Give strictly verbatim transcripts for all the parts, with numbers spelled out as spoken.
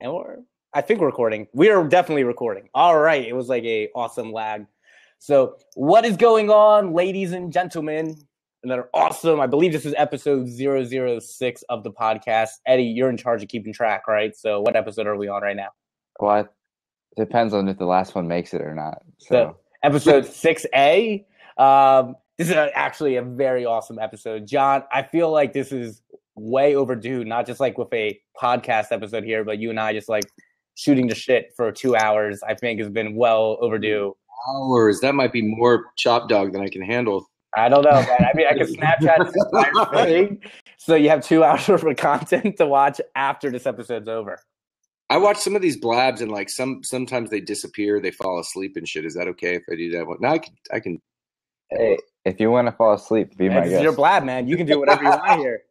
And we're, I think we're recording. We are definitely recording. All right. It was like a awesome lag. So what is going on, ladies and gentlemen? Another awesome, I believe this is episode zero zero six of the podcast. Eddie, you're in charge of keeping track, right? So what episode are we on right now? Well, it depends on if the last one makes it or not. So, so episode six A. Um, this is a, actually a very awesome episode. John, I feel like this is way overdue, not just like with a podcast episode here, but you and I just like shooting the shit for two hours, I think has been well overdue. Hours. That might be more Chop Dog than I can handle. I don't know, man. I mean, I can Snapchat this thing. So you have two hours worth of content to watch after this episode's over. I watch some of these blabs and like some sometimes they disappear, they fall asleep and shit. Is that okay if I do that one? No, I can. I can. Hey, if you want to fall asleep, be my guest. It's your blab, man. You can do whatever you want here.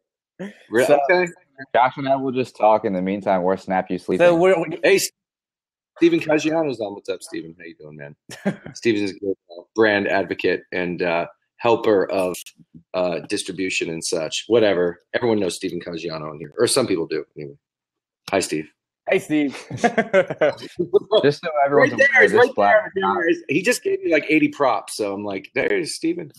Really? So, okay. Josh and I will just talk in the meantime. We're snap you sleeping. So we're, we're, hey, Stephen Caggiano's on. What's up, Stephen? How you doing, man? Stephen's a good brand advocate and uh, helper of uh, distribution and such. Whatever. Everyone knows Stephen Caggiano in here, or some people do. Anyway, hi, Steve. Hey, Steve. Just so everyone's right there, right there, there. He just gave me like eighty props, so I'm like, there's Stephen.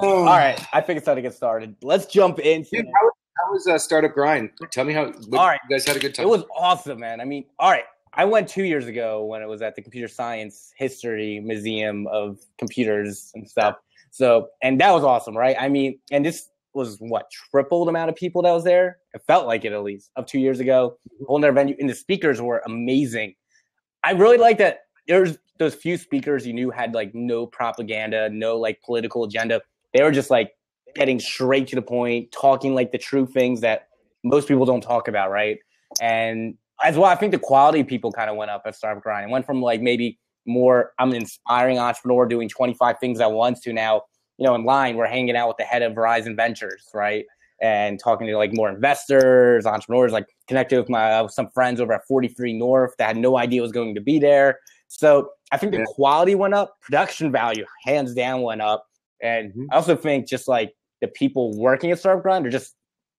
Oh. All right, I think it's time to get started. Let's jump in. Dude, how, how was uh, Startup Grind? Tell me how. What, all right, you guys had a good time. It was awesome, man. I mean, all right, I went two years ago when it was at the Computer Science History Museum of Computers and stuff. So, and that was awesome, right? I mean, and this was what triple the amount of people that was there. It felt like it at least of two years ago. Whole other venue, and the speakers were amazing. I really like that. There's those few speakers you knew had like no propaganda, no like political agenda. They were just like getting straight to the point, talking like the true things that most people don't talk about, right? And as well, I think the quality of people kind of went up at Startup Grind. It went from like maybe more, I'm an inspiring entrepreneur doing twenty-five things at once to now, you know, in line, we're hanging out with the head of Verizon Ventures, right? And talking to like more investors, entrepreneurs, like connected with my uh, some friends over at forty-three North that had no idea was going to be there. So I think the yeah. quality went up, production value, hands down, went up. And I also think just like the people working at Startup Grind are just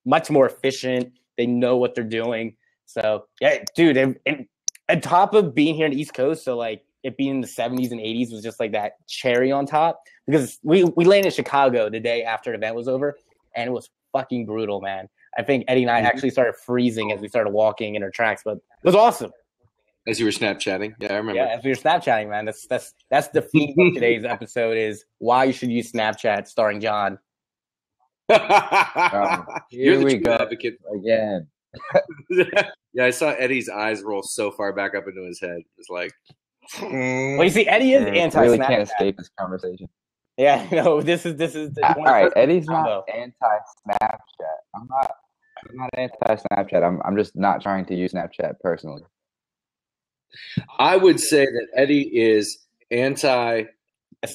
much more efficient. They know what they're doing. So yeah, dude, and, and on top of being here in the East Coast, so like it being in the seventies and eighties was just like that cherry on top. Because we, we landed in Chicago the day after the event was over, and it was fucking brutal, man. I think Eddie and I mm-hmm. actually started freezing as we started walking in our tracks, but it was awesome. As you were Snapchatting. Yeah, I remember. Yeah, as we were Snapchatting, man. That's that's that's the theme of today's episode is why you should use Snapchat, starring John. um, here You're we go advocate again. Yeah, I saw Eddie's eyes roll so far back up into his head. It's like well, you see, Eddie is anti-Snapchat. Really can't escape this conversation. Yeah, no, this is this is the all right. Eddie's not anti-Snapchat. I'm not I'm not anti-Snapchat. I'm I'm just not trying to use Snapchat personally. I would say that Eddie is anti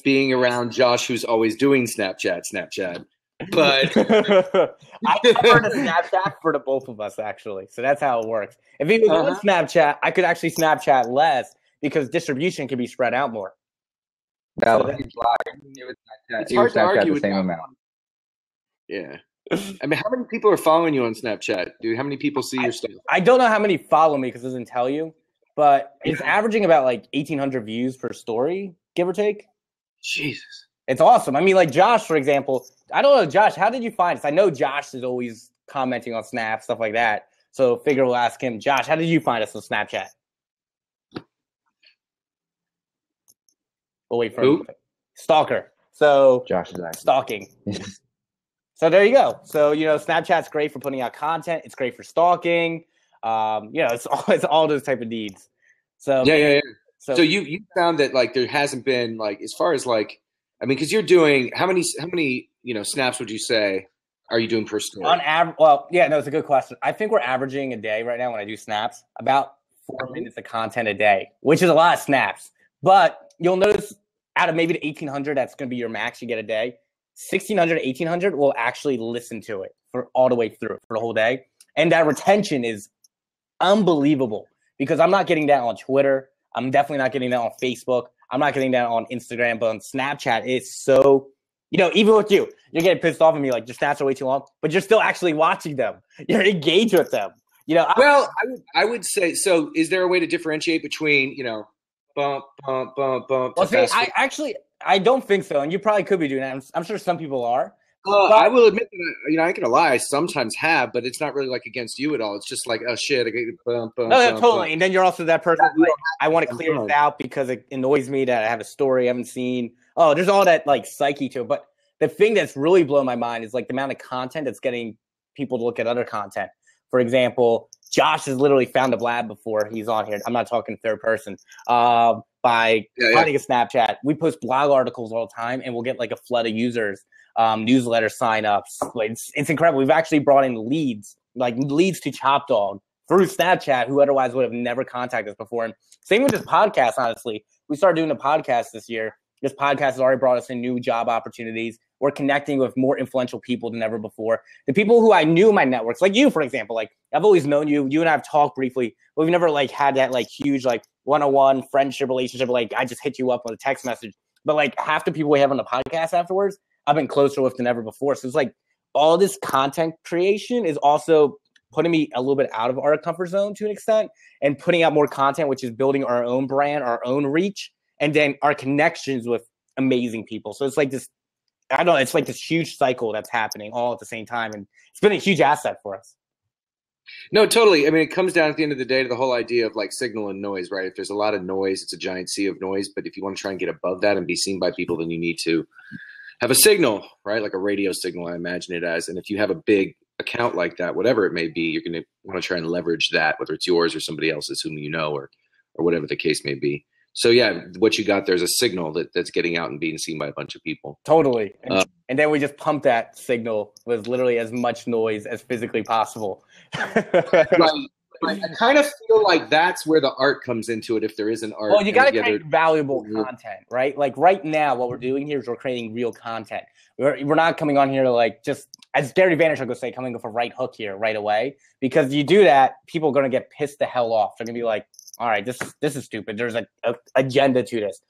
being around Josh, who's always doing Snapchat, Snapchat. But I prefer to Snapchat for the both of us, actually. So that's how it works. If he was uh-huh. on Snapchat, I could actually Snapchat less because distribution can be spread out more. No, so that, it's hard to argue with the same amount. Yeah. I mean, how many people are following you on Snapchat, dude? How many people see I, your stuff? I don't know how many follow me because it doesn't tell you. But it's averaging about like eighteen hundred views per story, give or take. Jesus. It's awesome. I mean, like Josh, for example. I don't know, Josh, how did you find this? I know Josh is always commenting on Snap, stuff like that. So figure we'll ask him, Josh, how did you find us on Snapchat? We'll wait for him. Stalker. So Josh is actually stalking. So there you go. So, you know, Snapchat's great for putting out content. It's great for stalking. Um, you know, it's all, it's all those type of needs. So yeah, yeah, yeah. So, so you you found that like there hasn't been like as far as like I mean, because you're doing how many how many you know snaps would you say are you doing per story? On average, well, yeah, no, it's a good question. I think we're averaging a day right now when I do snaps about four minutes of content a day, which is a lot of snaps. But you'll notice out of maybe the eighteen hundred, that's going to be your max you get a day. sixteen hundred, eighteen hundred will actually listen to it for all the way through for the whole day, and that retention is unbelievable because I'm not getting that on Twitter. I'm definitely not getting that on Facebook. I'm not getting that on Instagram, but on Snapchat, it's so, you know, even with you, you're getting pissed off at me like your snaps are way too long, but you're still actually watching them. You're engaged with them. You know, I, well, I would, I would say so. Is there a way to differentiate between, you know, bump, bump, bump, bump? Well, see, I actually, I don't think so, and you probably could be doing that. I'm, I'm sure some people are. Well, but I will admit that, you know, I can lie. I sometimes have, but it's not really like against you at all. It's just like, oh shit, I get bump, bump, no, yeah, bump, totally. Bump. And then you're also that person. Like, I want to clear this out because it annoys me that I have a story I haven't seen. Oh, there's all that like psyche to it. But the thing that's really blown my mind is like the amount of content that's getting people to look at other content. For example, Josh has literally found a lab before he's on here. I'm not talking third person. Uh, by yeah, finding yeah. a Snapchat, we post blog articles all the time, and we'll get like a flood of users, um, newsletter signups. Like, it's, it's incredible. We've actually brought in leads, like leads to Chop Dog through Snapchat, who otherwise would have never contacted us before. And same with this podcast. Honestly, we started doing a podcast this year. This podcast has already brought us in new job opportunities. We're connecting with more influential people than ever before. The people who I knew in my networks, like you, for example, like I've always known you. You and I have talked briefly, but we've never like had that like huge like one-on-one friendship relationship. Like I just hit you up on a text message, but like half the people we have on the podcast afterwards, I've been closer with than ever before. So it's like all this content creation is also putting me a little bit out of our comfort zone to an extent and putting out more content, which is building our own brand, our own reach, and then our connections with amazing people. So it's like this, I don't know, it's like this huge cycle that's happening all at the same time. And it's been a huge asset for us. No, totally. I mean, it comes down at the end of the day to the whole idea of like signal and noise, right? If there's a lot of noise, it's a giant sea of noise. But if you want to try and get above that and be seen by people, then you need to have a signal, right? Like a radio signal, I imagine it as. And if you have a big account like that, whatever it may be, you're going to want to try and leverage that, whether it's yours or somebody else's whom you know, or, or whatever the case may be. So yeah, what you got there is a signal that, that's getting out and being seen by a bunch of people. Totally. And, uh, and then we just pump that signal with literally as much noise as physically possible. Right. Right. I kind of feel like that's where the art comes into it, if there is an art. Well, you got to create valuable content, right? Like right now, what we're doing here is we're creating real content. We're, we're not coming on here to like just, as Gary Vaynerchuk would say, coming with a right hook here right away. Because you do that, people are going to get pissed the hell off. They're going to be like, all right, this this is stupid. There's an agenda to this.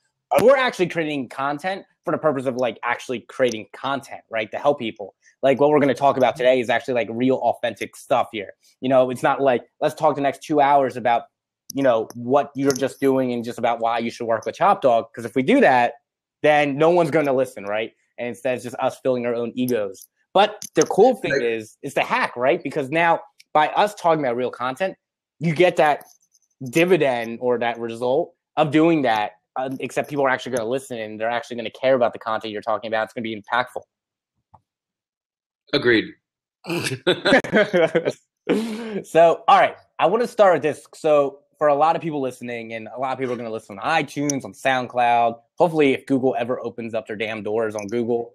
We're actually creating content for the purpose of like actually creating content, right? To help people. Like what we're going to talk about today is actually like real authentic stuff here. You know, it's not like let's talk the next two hours about, you know, what you're just doing and just about why you should work with Chop Dog. Because if we do that, then no one's going to listen, right? And instead it's just us filling our own egos. But the cool thing is, is the hack, right? Because now by us talking about real content, you get that dividend or that result of doing that, uh, except people are actually going to listen and they're actually going to care about the content you're talking about. It's going to be impactful. Agreed. So, all right, I want to start with this. So for a lot of people listening, and a lot of people are going to listen on iTunes, on SoundCloud, hopefully if Google ever opens up their damn doors on Google.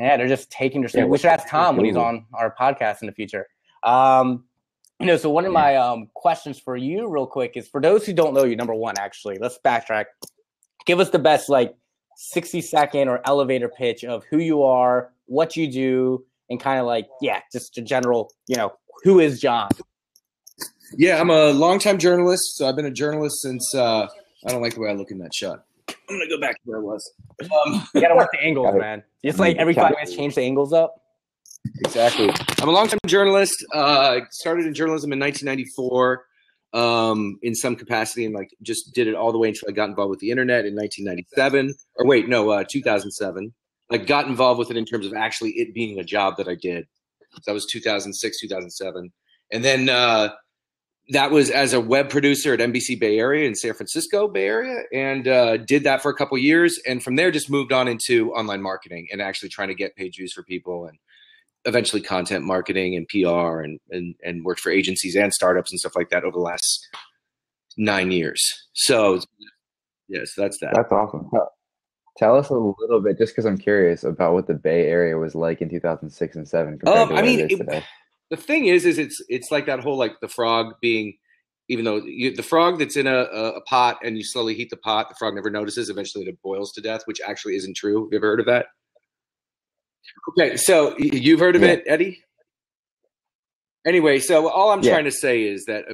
Yeah, they're just taking their stuff. Yeah, we should ask Tom when he's on our podcast in the future. Um, You know, so one of my um, questions for you real quick is, for those who don't know you, number one, actually, let's backtrack. Give us the best, like, sixty-second or elevator pitch of who you are, what you do, and kind of like, yeah, just a general, you know, who is John? Yeah, I'm a longtime journalist. So I've been a journalist since uh, – I don't like the way I look in that shot. I'm going to go back to where I was. Um, you got to work the angles, man. Just like every five minutes, change the angles up. Exactly. I'm a longtime journalist. Uh, started in journalism in nineteen ninety-four um, in some capacity, and like just did it all the way until I got involved with the internet in nineteen ninety-seven. Or wait, no, uh, two thousand seven. I got involved with it in terms of actually it being a job that I did. So that was two thousand six, two thousand seven, and then uh, that was as a web producer at N B C Bay Area in San Francisco Bay Area, and uh, did that for a couple of years, and from there just moved on into online marketing and actually trying to get paid views for people and eventually content marketing and P R and, and, and worked for agencies and startups and stuff like that over the last nine years. So yes, yeah, so that's that. That's awesome. Tell us a little bit, just cause I'm curious about what the Bay Area was like in two thousand six and seven. Oh, um, I mean, it it, the thing is, is it's, it's like that whole, like the frog being, even though you, the frog that's in a, a pot and you slowly heat the pot, the frog never notices. Eventually it boils to death, which actually isn't true. Have you ever heard of that? Okay, so you've heard of yeah. it, Eddie? Anyway, so all I'm yeah. trying to say is that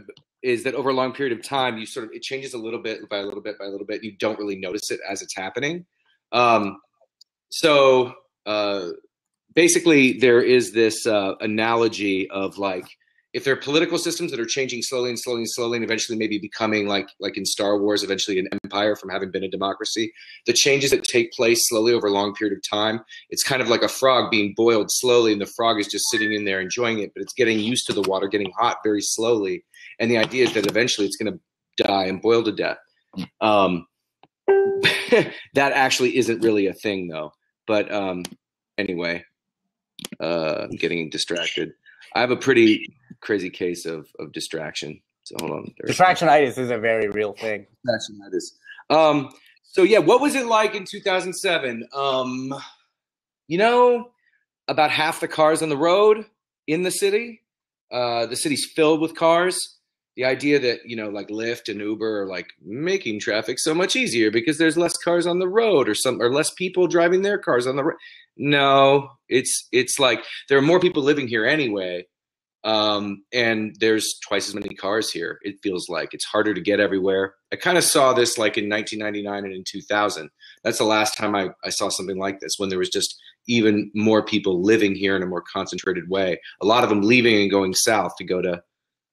is that over a long period of time, you sort of, it changes a little bit by a little bit by a little bit. You don't really notice it as it's happening. Um, so uh, basically, there is this uh, analogy of like, if there are political systems that are changing slowly and slowly and slowly and eventually maybe becoming like like in Star Wars, eventually an empire from having been a democracy, the changes that take place slowly over a long period of time, it's kind of like a frog being boiled slowly, and the frog is just sitting in there enjoying it, but it's getting used to the water, getting hot very slowly. And the idea is that eventually it's going to die and boil to death. Um, that actually isn't really a thing, though. But um, anyway, uh, I'm getting distracted. I have a pretty crazy case of, of distraction. So hold on. Distractionitis is a very real thing. Distractionitis. Um, so yeah, what was it like in two thousand seven? Um, you know, about half the cars on the road in the city. Uh, the city's filled with cars. The idea that, you know, like Lyft and Uber are like making traffic so much easier because there's less cars on the road, or some, or less people driving their cars on the road. No, it's it's like there are more people living here anyway, um, and there's twice as many cars here. It feels like it's harder to get everywhere. I kind of saw this like in nineteen ninety-nine and in two thousand. That's the last time I, I saw something like this, when there was just even more people living here in a more concentrated way. A lot of them leaving and going south to go to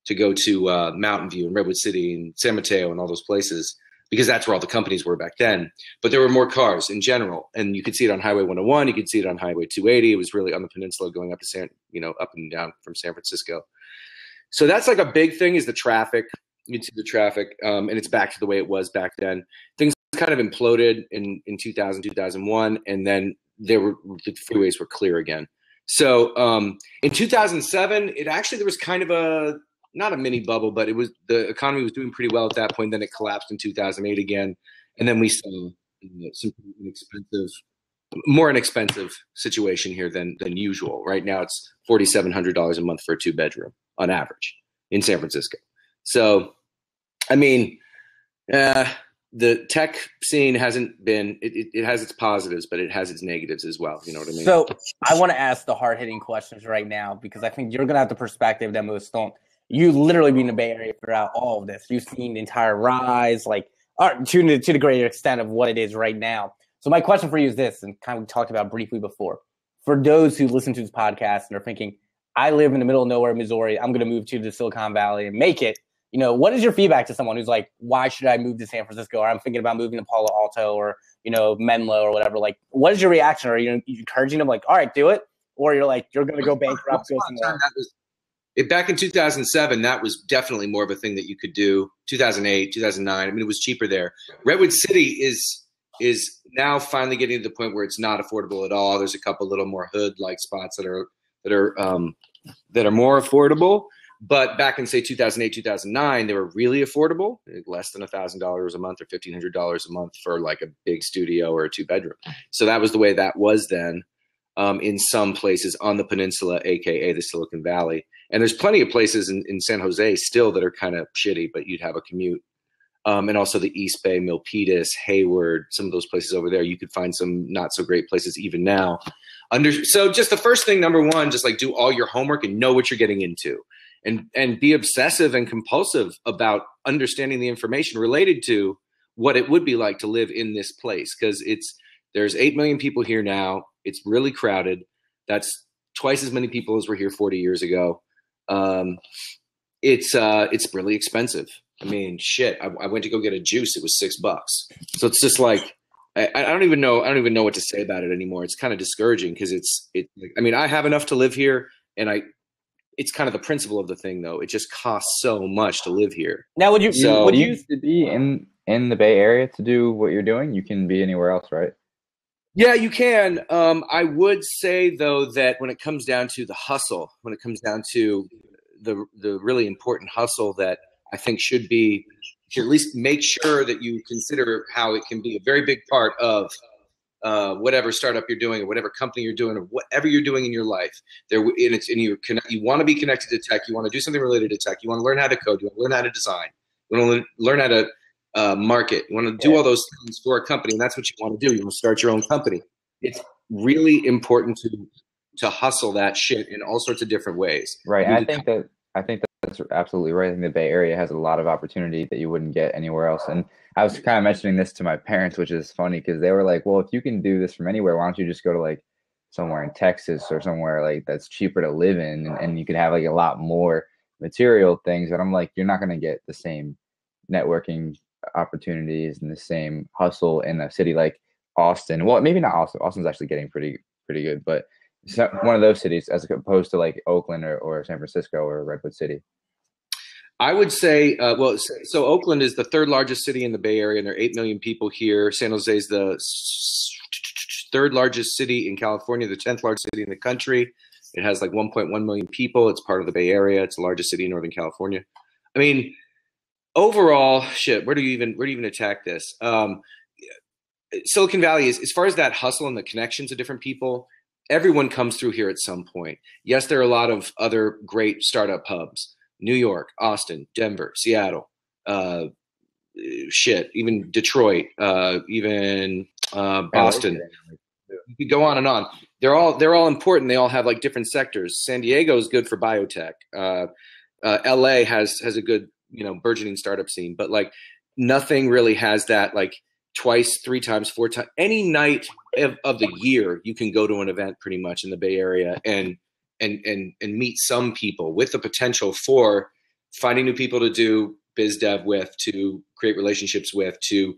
to go to uh, Mountain View and Redwood City and San Mateo and all those places, because that's where all the companies were back then. But there were more cars in general, and you could see it on Highway one oh one. You could see it on Highway two eighty. It was really on the peninsula going up to San, you know, up and down from San Francisco. So that's like a big thing, is the traffic. You see the traffic, um, and it's back to the way it was back then. Things kind of imploded in, in two thousand, two thousand one, and then there were, the freeways were clear again. So um, in two thousand seven, it actually, there was kind of a, not a mini bubble, but it was, the economy was doing pretty well at that point. Then it collapsed in two thousand eight again. And then we saw some inexpensive, more inexpensive situation here than, than usual. Right now it's forty-seven hundred dollars a month for a two bedroom on average in San Francisco. So, I mean, uh, the tech scene hasn't been, it, it, it has its positives, but it has its negatives as well. You know what I mean? So I want to ask the hard hitting questions right now, because I think you're going to have the perspective that most don't. You literally been in the Bay Area throughout all of this. You've seen the entire rise, like or to, to the greater extent of what it is right now. So my question for you is this, and kind of talked about briefly before. For those who listen to this podcast and are thinking, I live in the middle of nowhere, Missouri, I'm going to move to the Silicon Valley and make it. You know, what is your feedback to someone who's like, why should I move to San Francisco? Or I'm thinking about moving to Palo Alto or, you know, Menlo or whatever. Like, what is your reaction? Are you encouraging them like, all right, do it? Or you're like, you're going to go bankrupt, go somewhere? It, back in two thousand seven, that was definitely more of a thing that you could do. two thousand eight, two thousand nine, I mean, it was cheaper there. Redwood City is is now finally getting to the point where it's not affordable at all. There's a couple little more hood-like spots that are that are um, that are more affordable. But back in, say, two thousand eight, two thousand nine, they were really affordable, less than one thousand dollars a month or fifteen hundred dollars a month for like a big studio or a two-bedroom. So that was the way that was then. Um, in some places on the peninsula, aka the Silicon Valley, and there's plenty of places in, in San Jose still that are kind of shitty, but you'd have a commute. Um, and also the East Bay, Milpitas, Hayward, some of those places over there, you could find some not so great places even now. Under so just the first thing, number one, just like do all your homework and know what you're getting into, and and be obsessive and compulsive about understanding the information related to what it would be like to live in this place, because it's there's eight million people here now. It's really crowded. That's twice as many people as were here forty years ago. Um, it's uh, it's really expensive. I mean, shit. I, I went to go get a juice. It was six bucks. So it's just like I, I don't even know. I don't even know what to say about it anymore. It's kind of discouraging because it's it. I mean, I have enough to live here, and I. It's kind of the principle of the thing, though. It just costs so much to live here. Now, would you? So, would you used to be in in the Bay Area to do what you're doing? You can be anywhere else, right? Yeah, you can. Um, I would say, though, that when it comes down to the hustle, when it comes down to the the really important hustle that I think should be, should at least make sure that you consider how it can be a very big part of uh, whatever startup you're doing or whatever company you're doing or whatever you're doing in your life. There, and, it's, and you connect, you want to be connected to tech. You want to do something related to tech. You want to learn how to code. You want to learn how to design. You want to learn how to Uh, market. You want to do yeah. all those things for a company, and that's what you want to do. You want to start your own company. It's really important to to hustle that shit in all sorts of different ways. Right. I think that I think that's absolutely right. I think the Bay Area has a lot of opportunity that you wouldn't get anywhere else. And I was kind of mentioning this to my parents, which is funny because they were like, "Well, if you can do this from anywhere, why don't you just go to like somewhere in Texas or somewhere like that's cheaper to live in, and, and you could have like a lot more material things that I'm like, you're not going to get the same networking opportunities and the same hustle in a city like Austin. Well, maybe not Austin. Austin's actually getting pretty pretty good, but it's not one of those cities as opposed to like Oakland or, or San Francisco or Redwood City. I would say, uh, well, so Oakland is the third largest city in the Bay Area, and there are eight million people here. San Jose is the third largest city in California, the tenth largest city in the country. It has like one point one million people. It's part of the Bay Area. It's the largest city in Northern California. I mean, overall, shit, where do you even where do you even attack this? Um, Silicon Valley is, as far as that hustle and the connections of different people, everyone comes through here at some point. Yes, there are a lot of other great startup hubs. New York, Austin, Denver, Seattle, uh, shit, even Detroit, uh, even uh, Boston. You could go on and on. They're all they're all important. They all have like different sectors. San Diego is good for biotech. Uh, uh, L A has has a good, you know, burgeoning startup scene, but like nothing really has that like twice, three times, four times. Any night of, of the year, you can go to an event pretty much in the Bay Area and and and and meet some people with the potential for finding new people to do biz dev with, to create relationships with, to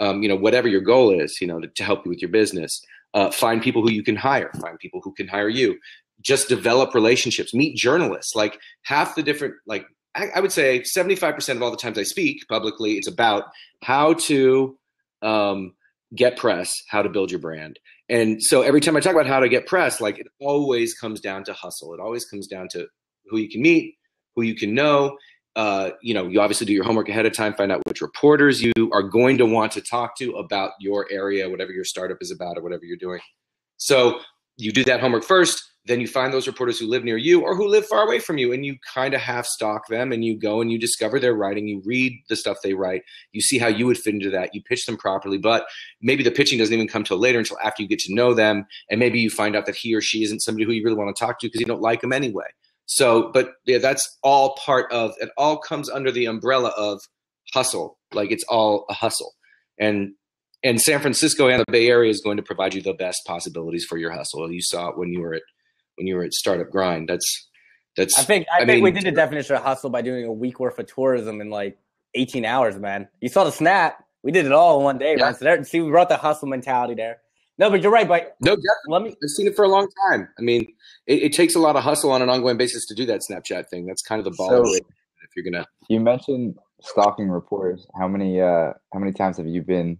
um, you know, whatever your goal is, you know, to, to help you with your business. Uh, find people who you can hire, find people who can hire you, just develop relationships, meet journalists. Like half the different, like I, I would say seventy-five percent of all the times I speak publicly, it's about how to um, get press, how to build your brand. And so every time I talk about how to get press, like it always comes down to hustle. It always comes down to who you can meet, who you can know. Uh, you know, you obviously do your homework ahead of time, find out which reporters you are going to want to talk to about your area, whatever your startup is about or whatever you're doing. So you do that homework first, then you find those reporters who live near you or who live far away from you, and you kind of half stalk them, and you go and you discover their writing, you read the stuff they write, you see how you would fit into that, you pitch them properly, but maybe the pitching doesn't even come till later until after you get to know them, and maybe you find out that he or she isn't somebody who you really want to talk to because you don't like them anyway. So, but yeah, that's all part of, it all comes under the umbrella of hustle. Like it's all a hustle. And and San Francisco and the Bay Area is going to provide you the best possibilities for your hustle. You saw it when you were at when you were at Startup Grind. That's that's I think I, I think mean, we did a definition of hustle by doing a week worth of tourism in like eighteen hours, man. You saw the snap. We did it all in one day, yeah. man. So there, see, we brought the hustle mentality there. No, but you're right. But no, definitely. Let me, I've seen it for a long time. I mean, it, it takes a lot of hustle on an ongoing basis to do that Snapchat thing. That's kind of the ball. So, if you're gonna, you mentioned stalking reporters. How many, uh, how many times have you been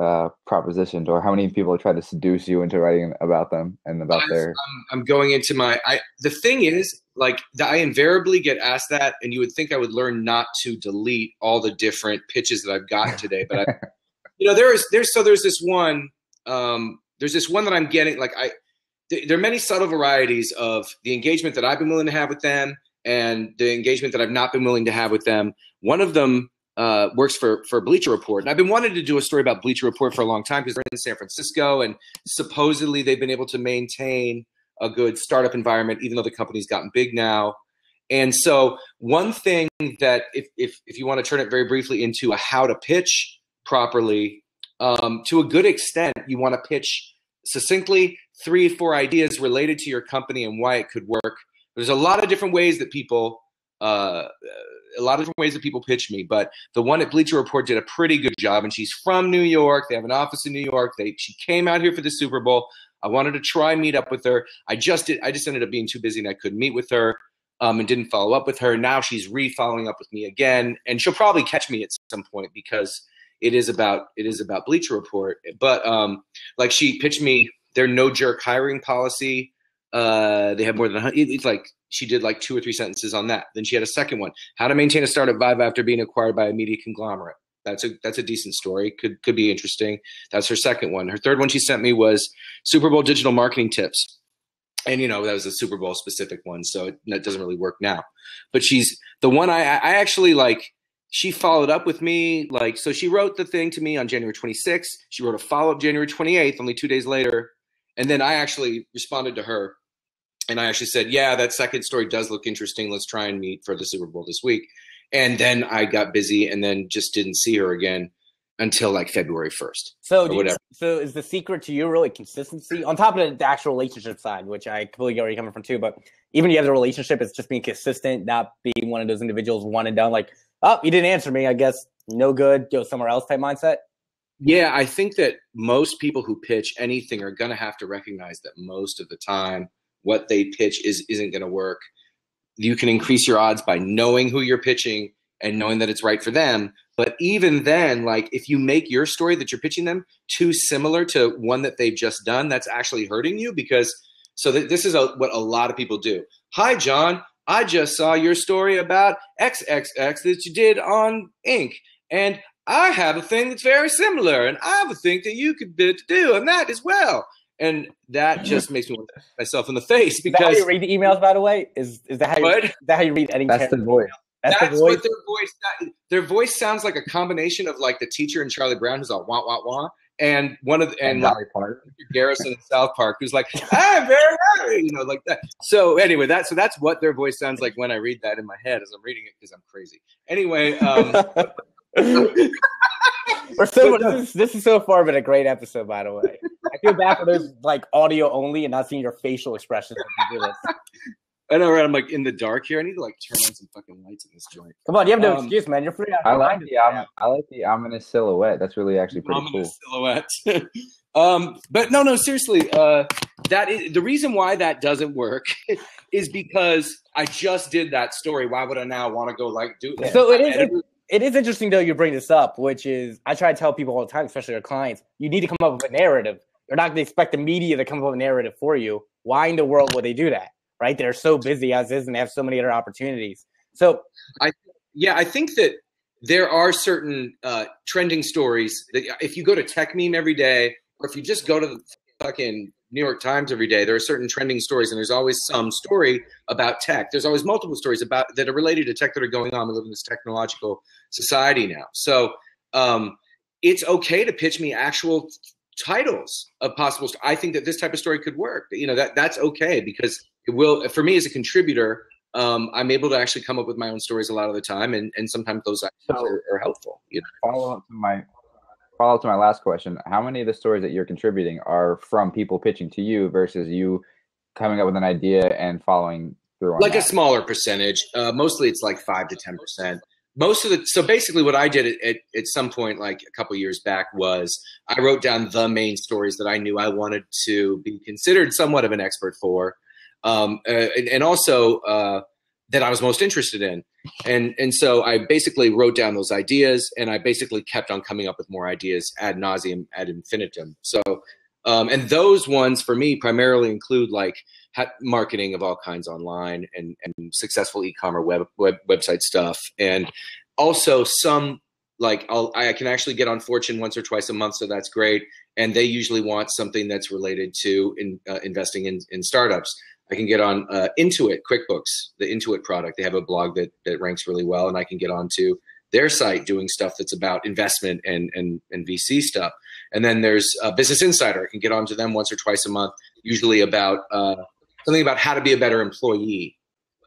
uh, propositioned, or how many people have tried to seduce you into writing about them and about I'm, their? I'm, I'm going into my. I the thing is, like, the, I invariably get asked that, and you would think I would learn not to delete all the different pitches that I've gotten today, but I, you know, there is there's so there's this one. Um, there's this one that I'm getting, like I, th- there are many subtle varieties of the engagement that I've been willing to have with them and the engagement that I've not been willing to have with them. One of them, uh, works for, for Bleacher Report. And I've been wanting to do a story about Bleacher Report for a long time because they're in San Francisco and supposedly they've been able to maintain a good startup environment, even though the company's gotten big now. And so one thing that if, if, if you want to turn it very briefly into a how to pitch properly, Um, to a good extent, you want to pitch succinctly three, four ideas related to your company and why it could work. There's a lot of different ways that people, uh, a lot of different ways that people pitch me, but the one at Bleacher Report did a pretty good job, and she's from New York. They have an office in New York. They, she came out here for the Super Bowl. I wanted to try meet up with her. I just did, I just ended up being too busy and I couldn't meet with her um, and didn't follow up with her. Now she's re-following up with me again, and she'll probably catch me at some point because It is about it is about Bleacher Report, but um, like she pitched me their no jerk hiring policy. Uh, they have more than a hundred. It's like she did like two or three sentences on that. Then she had a second one: how to maintain a startup vibe after being acquired by a media conglomerate. That's a that's a decent story. Could could be interesting. That's her second one. Her third one she sent me was Super Bowl digital marketing tips, and you know that was a Super Bowl specific one, so it, that doesn't really work now. But she's the one I I actually like. She followed up with me, like, so she wrote the thing to me on January twenty-sixth. She wrote a follow-up January twenty-eighth, only two days later. And then I actually responded to her. And I actually said, yeah, that second story does look interesting. Let's try and meet for the Super Bowl this week. And then I got busy and then just didn't see her again. until like February first. So, do you, so is the secret to you really consistency on top of the actual relationship side, which I completely get where you're coming from too, but even if you have the relationship, it's just being consistent, not being one of those individuals one and done, like, oh, you didn't answer me, I guess no good, go somewhere else type mindset. Yeah, I think that most people who pitch anything are going to have to recognize that most of the time what they pitch is, isn't going to work. You can increase your odds by knowing who you're pitching and knowing that it's right for them. But even then, like if you make your story that you're pitching them too similar to one that they've just done, that's actually hurting you because so th- this is a, what a lot of people do. Hi, John, I just saw your story about X X X that you did on Incorporated. And I have a thing that's very similar. And I have a thing that you could do and that as well. And that just makes me want to myself in the face because is that how you read the emails, by the way? Is is that how you, is that how you read any That's the voice. That's, That's the voice. What their voice that, their voice sounds like a combination of like the teacher in Charlie Brown who's all wah wah wah and one of the and, and like, Garrison in South Park who's like, I'm very happy, you know, like that. So anyway, that so that's what their voice sounds like when I read that in my head as I'm reading it because I'm crazy. Anyway, um We're so, this, is, this is so far been a great episode, by the way. I feel bad for those like audio only and not seeing your facial expressions when you do this. I know, right? I'm like in the dark here. I need to like turn on some fucking lights in this joint. Come on, you have no um, excuse, man. You're free. I like the um, I like the ominous silhouette. That's really actually pretty ominous cool. Silhouette. um, but no, no, seriously. Uh, that is the reason why that doesn't work is because I just did that story. Why would I now want to go like do that? So it is. It, It is interesting, though, you bring this up, which is I try to tell people all the time, especially our clients, you need to come up with a narrative. You're not going to expect the media to come up with a narrative for you. Why in the world would they do that, right? They're so busy as is and they have so many other opportunities. So, I yeah, I think that there are certain uh, trending stories that if you go to Tech Meme every day or if you just go to the fucking New York Times every day, there are certain trending stories and there's always some story about tech. There's always multiple stories about that are related to tech that are going on. We live in this technological society now. So um, it's okay to pitch me actual t- titles of possible. St- I think that this type of story could work. You know, that that's okay because it will, for me as a contributor, um, I'm able to actually come up with my own stories a lot of the time. And, and sometimes those so, are, are helpful. You know? Follow up to my, follow up to my last question. How many of the stories that you're contributing are from people pitching to you versus you coming up with an idea and following through on like that? A smaller percentage. Uh, mostly it's like five to ten percent. Most of the so basically what I did at, at some point like a couple years back was I wrote down the main stories that I knew I wanted to be considered somewhat of an expert for, um, uh, and, and also uh, that I was most interested in, and and so I basically wrote down those ideas, and I basically kept on coming up with more ideas ad nauseum, ad infinitum. So, um, and those ones for me primarily include like marketing of all kinds online and, and successful e-commerce web, web website stuff. And also some like I'll, I can actually get on Fortune once or twice a month. So that's great. And they usually want something that's related to in, uh, investing in, in startups. I can get on uh, Intuit QuickBooks, the Intuit product. They have a blog that, that ranks really well. And I can get onto their site doing stuff that's about investment and, and, and V C stuff. And then there's uh, Business Insider. I can get onto them once or twice a month, usually about uh, something about how to be a better employee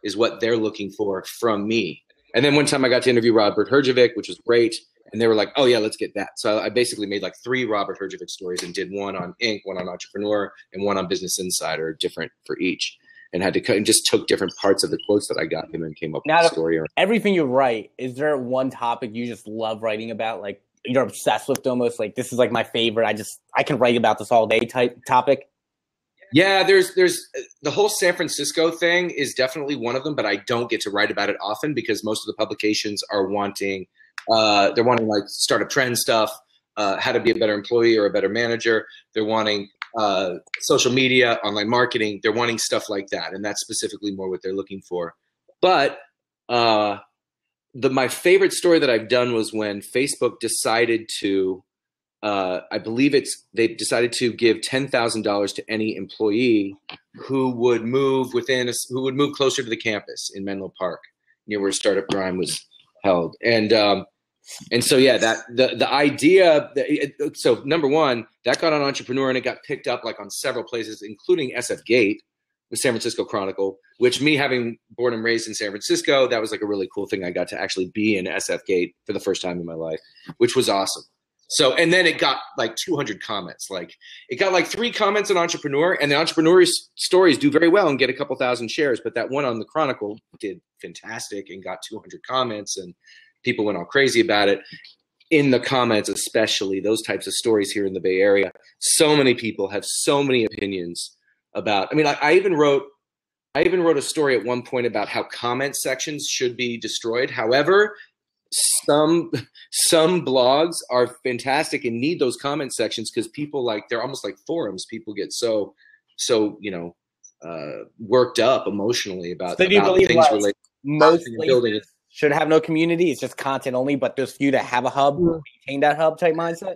is what they're looking for from me. And then one time I got to interview Robert Herjavec, which was great. And they were like, oh, yeah, let's get that. So I basically made like three Robert Herjavec stories and did one on Incorporated, one on Entrepreneur, and one on Business Insider, different for each. And had to cut and just took different parts of the quotes that I got him and came up now with a story. Or- everything you write, is there one topic you just love writing about? Like you're obsessed with almost like this is like my favorite. I just I can write about this all day type topic. Yeah, there's there's the whole San Francisco thing is definitely one of them, but I don't get to write about it often because most of the publications are wanting uh, they're wanting like startup trend stuff, uh, how to be a better employee or a better manager. They're wanting uh, social media, online marketing. They're wanting stuff like that, and that's specifically more what they're looking for. But uh, the my favorite story that I've done was when Facebook decided to. Uh, I believe it's they decided to give ten thousand dollars to any employee who would move within a, who would move closer to the campus in Menlo Park, near where Startup Grind was held. And um, and so yeah, that the the idea. That it, so number one, that got on Entrepreneur and it got picked up like on several places, including S F Gate, the San Francisco Chronicle. Which me having born and raised in San Francisco, that was like a really cool thing. I got to actually be in S F Gate for the first time in my life, which was awesome. So, and then it got like two hundred comments. Like it got like three comments on Entrepreneur, and the Entrepreneur's stories do very well and get a couple thousand shares. But that one on the Chronicle did fantastic and got two hundred comments, and people went all crazy about it. In the comments, especially those types of stories here in the Bay Area, so many people have so many opinions about, I mean, I, I even wrote, I even wrote a story at one point about how comment sections should be destroyed. However, Some some blogs are fantastic and need those comment sections because people like they're almost like forums. People get so so you know uh, worked up emotionally about, so about things what? related. Most building should have no community. It's just content only. But there's few that have a hub, mm-hmm. maintain that hub type mindset.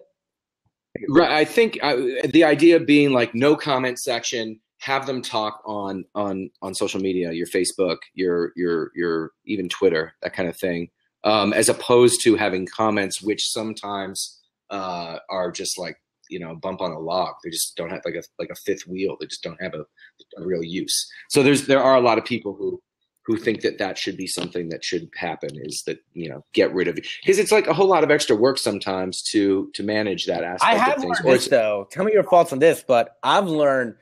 Right. I think I, the idea being like no comment section. Have them talk on on on social media, your Facebook, your your your even Twitter, that kind of thing. Um, as opposed to having comments, which sometimes uh, are just like, you know, bump on a log. They just don't have like a like a fifth wheel. They just don't have a, a real use. So there's there are a lot of people who who think that that should be something that should happen. Is that, you know, get rid of it because it's like a whole lot of extra work sometimes to to manage that aspect. I have of things. learned this though. Tell me your thoughts on this, but I've learned.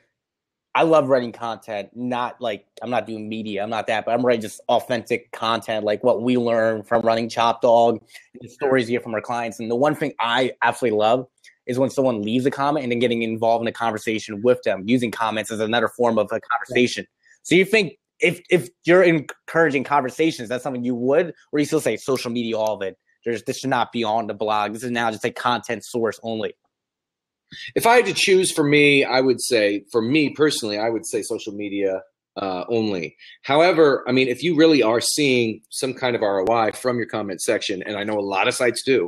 I love writing content, not like I'm not doing media. I'm not that, but I'm writing just authentic content, like what we learn from running Chop Dog, the stories we get from our clients. And the one thing I absolutely love is when someone leaves a comment and then getting involved in a conversation with them, using comments as another form of a conversation. So you think if if you're encouraging conversations, that's something you would, or you still say social media, all of it. There's, this should not be on the blog. This is now just a content source only. If I had to choose for me, I would say, for me personally, I would say social media uh, only. However, I mean, if you really are seeing some kind of R O I from your comment section, and I know a lot of sites do.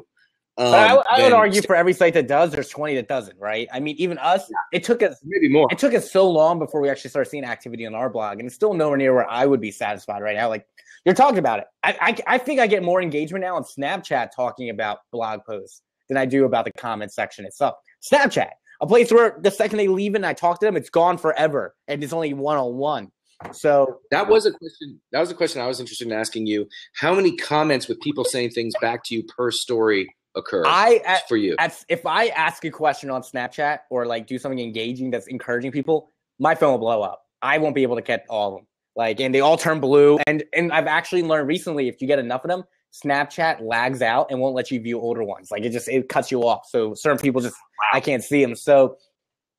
Um, but I, I would argue for every site that does, there's twenty that doesn't, right? I mean, even us, it took us maybe more. It took us so long before we actually started seeing activity on our blog, and it's still nowhere near where I would be satisfied right now. Like you're talking about it. I, I, I think I get more engagement now on Snapchat talking about blog posts than I do about the comment section itself. Snapchat, a place where the second they leave and I talk to them, it's gone forever, and it's only one-on-one. So that was a question. That was a question I was interested in asking you. How many comments with people saying things back to you per story occur? I at, for you, at, if I ask a question on Snapchat or like do something engaging that's encouraging people, my phone will blow up. I won't be able to catch all of them. Like, and they all turn blue. And and I've actually learned recently, if you get enough of them, Snapchat lags out and won't let you view older ones. Like it just, it cuts you off. So certain people just, I can't see them. So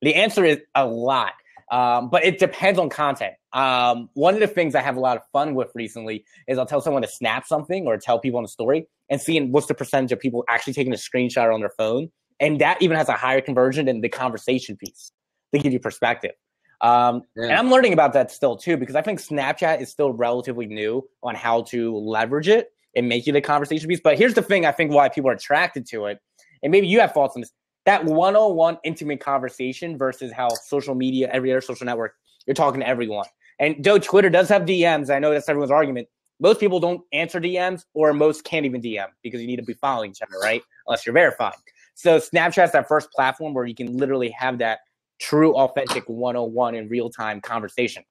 the answer is a lot, um, but it depends on content. Um, one of the things I have a lot of fun with recently is I'll tell someone to snap something or tell people on a story and seeing what's the percentage of people actually taking a screenshot on their phone. And that even has a higher conversion than the conversation piece to give you perspective. Um, yeah. And I'm learning about that still too, because I think Snapchat is still relatively new on how to leverage it and make you the conversation piece. But here's the thing I think why people are attracted to it, and maybe you have thoughts on this, that one-on-one intimate conversation versus how social media, every other social network, you're talking to everyone. And though Twitter does have D Ms, I know that's everyone's argument, most people don't answer D Ms or most can't even D M because you need to be following each other, right? Unless you're verified. So Snapchat's that first platform where you can literally have that true, authentic one-on-one and real-time conversation.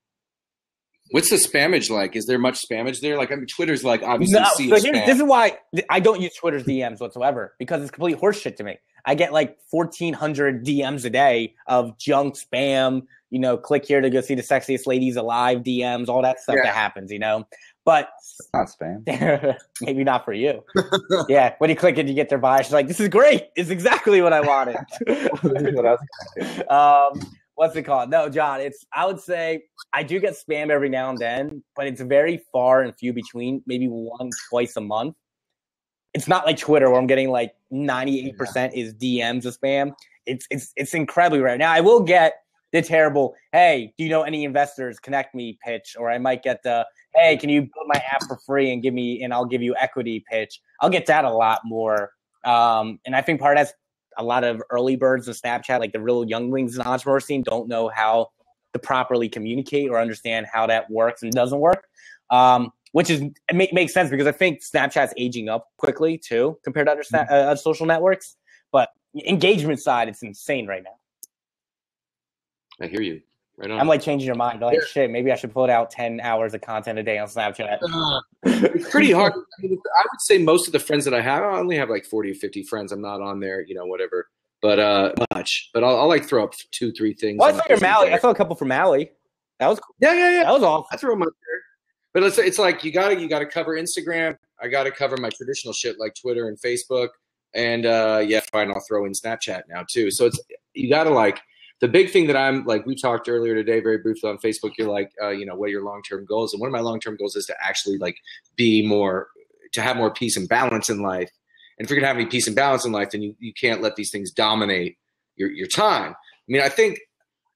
What's the spammage like? Is there much spammage there? Like, I mean, Twitter's like obviously. No, sea so of spam. This is why I don't use Twitter's D Ms whatsoever, because it's complete horseshit to me. I get like fourteen hundred D Ms a day of junk spam. You know, click here to go see the sexiest ladies alive D Ms, all that stuff yeah. that happens. You know, but it's not spam. Maybe not for you. Yeah, when you click it, you get their bio. She's like, "This is great. It's exactly what I wanted." What I was um. What's it called? No, John, it's, I would say I do get spam every now and then, but it's very far and few between, maybe one, twice a month. It's not like Twitter where I'm getting like ninety-eight percent yeah. is D Ms of spam. It's, it's, it's incredibly rare. Now I will get the terrible, hey, do you know any investors? Connect me pitch. Or I might get the, hey, can you build my app for free and give me, and I'll give you equity pitch. I'll get that a lot more. Um, and I think part of that's, a lot of early birds in Snapchat, like the real younglings in the entrepreneur scene, don't know how to properly communicate or understand how that works and doesn't work, um, which is make, makes sense because I think Snapchat's aging up quickly too compared to other mm-hmm. uh, social networks. But engagement side, it's insane right now. I hear you. Right on. I'm like changing your mind. Like, yeah. Shit, maybe I should put out ten hours of content a day on Snapchat. Uh, it's pretty hard. I mean, I would say most of the friends that I have, I only have like forty or fifty friends. I'm not on there, you know, whatever. But uh, much. But I'll, I'll like throw up two, three things. Well, I saw your Mally. I saw a couple from Mally. That was cool. Yeah, yeah, yeah. That was awesome. I threw them up there. But it's, it's like you gotta you gotta cover Instagram. I gotta cover my traditional shit like Twitter and Facebook. And uh, yeah, fine. I'll throw in Snapchat now too. So it's you gotta like. The big thing that I'm like, we talked earlier today, very briefly on Facebook, you're like, uh, you know, what are your long-term goals? And one of my long-term goals is to actually like be more, to have more peace and balance in life. And if you're gonna have any peace and balance in life, then you, you can't let these things dominate your, your time. I mean, I think,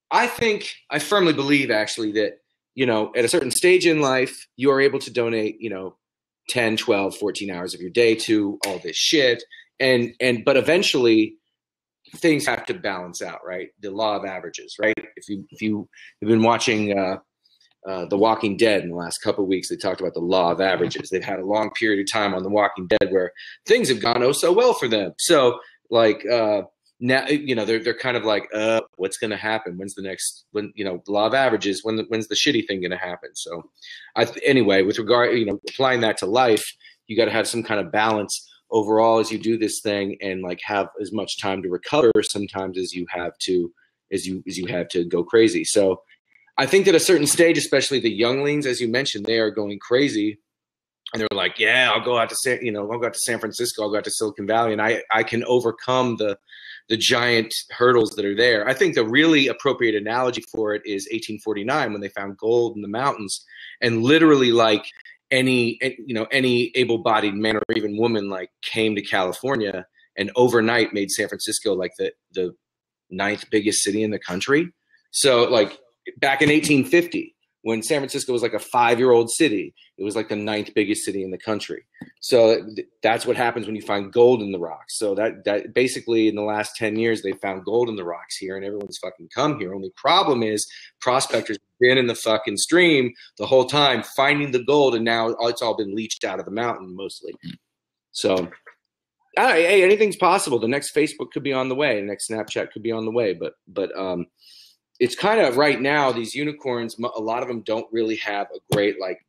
I think, I firmly believe actually that, you know, at a certain stage in life, you are able to donate, you know, ten, twelve, fourteen hours of your day to all this shit. And, and, but eventually, things have to balance out, right? The law of averages, right? If you if you have been watching uh, uh, The Walking Dead in the last couple of weeks, they talked about the law of averages. They've had a long period of time on The Walking Dead where things have gone oh so well for them. So like uh, now, you know, they're they're kind of like, uh, what's going to happen? When's the next? When you know, the law of averages. When the, when's the shitty thing going to happen? So, I anyway, with regard, you know, applying that to life, you got to have some kind of balance overall as you do this thing, and like have as much time to recover sometimes as you have to as you as you have to go crazy. So I think that at a certain stage, especially the younglings, as you mentioned, they are going crazy and they're like, yeah, I'll go out to San, you know, I'll go out to San Francisco, I'll go out to Silicon Valley, and I, I can overcome the the giant hurdles that are there. I think the really appropriate analogy for it is eighteen forty-nine when they found gold in the mountains, and literally like Any, you know, any able-bodied man or even woman like came to California and overnight made San Francisco like the the ninth biggest city in the country. So like back in eighteen fifty, when San Francisco was like a five-year-old city, it was like the ninth biggest city in the country. So th- that's what happens when you find gold in the rocks. So that that basically in the last ten years, they found gold in the rocks here, and everyone's fucking come here. Only problem is prospectors been in the fucking stream the whole time finding the gold, and now it's all been leached out of the mountain mostly. So I, hey, anything's possible. The next Facebook could be on the way, the next Snapchat could be on the way, but but um it's kind of right now these unicorns, a lot of them don't really have a great like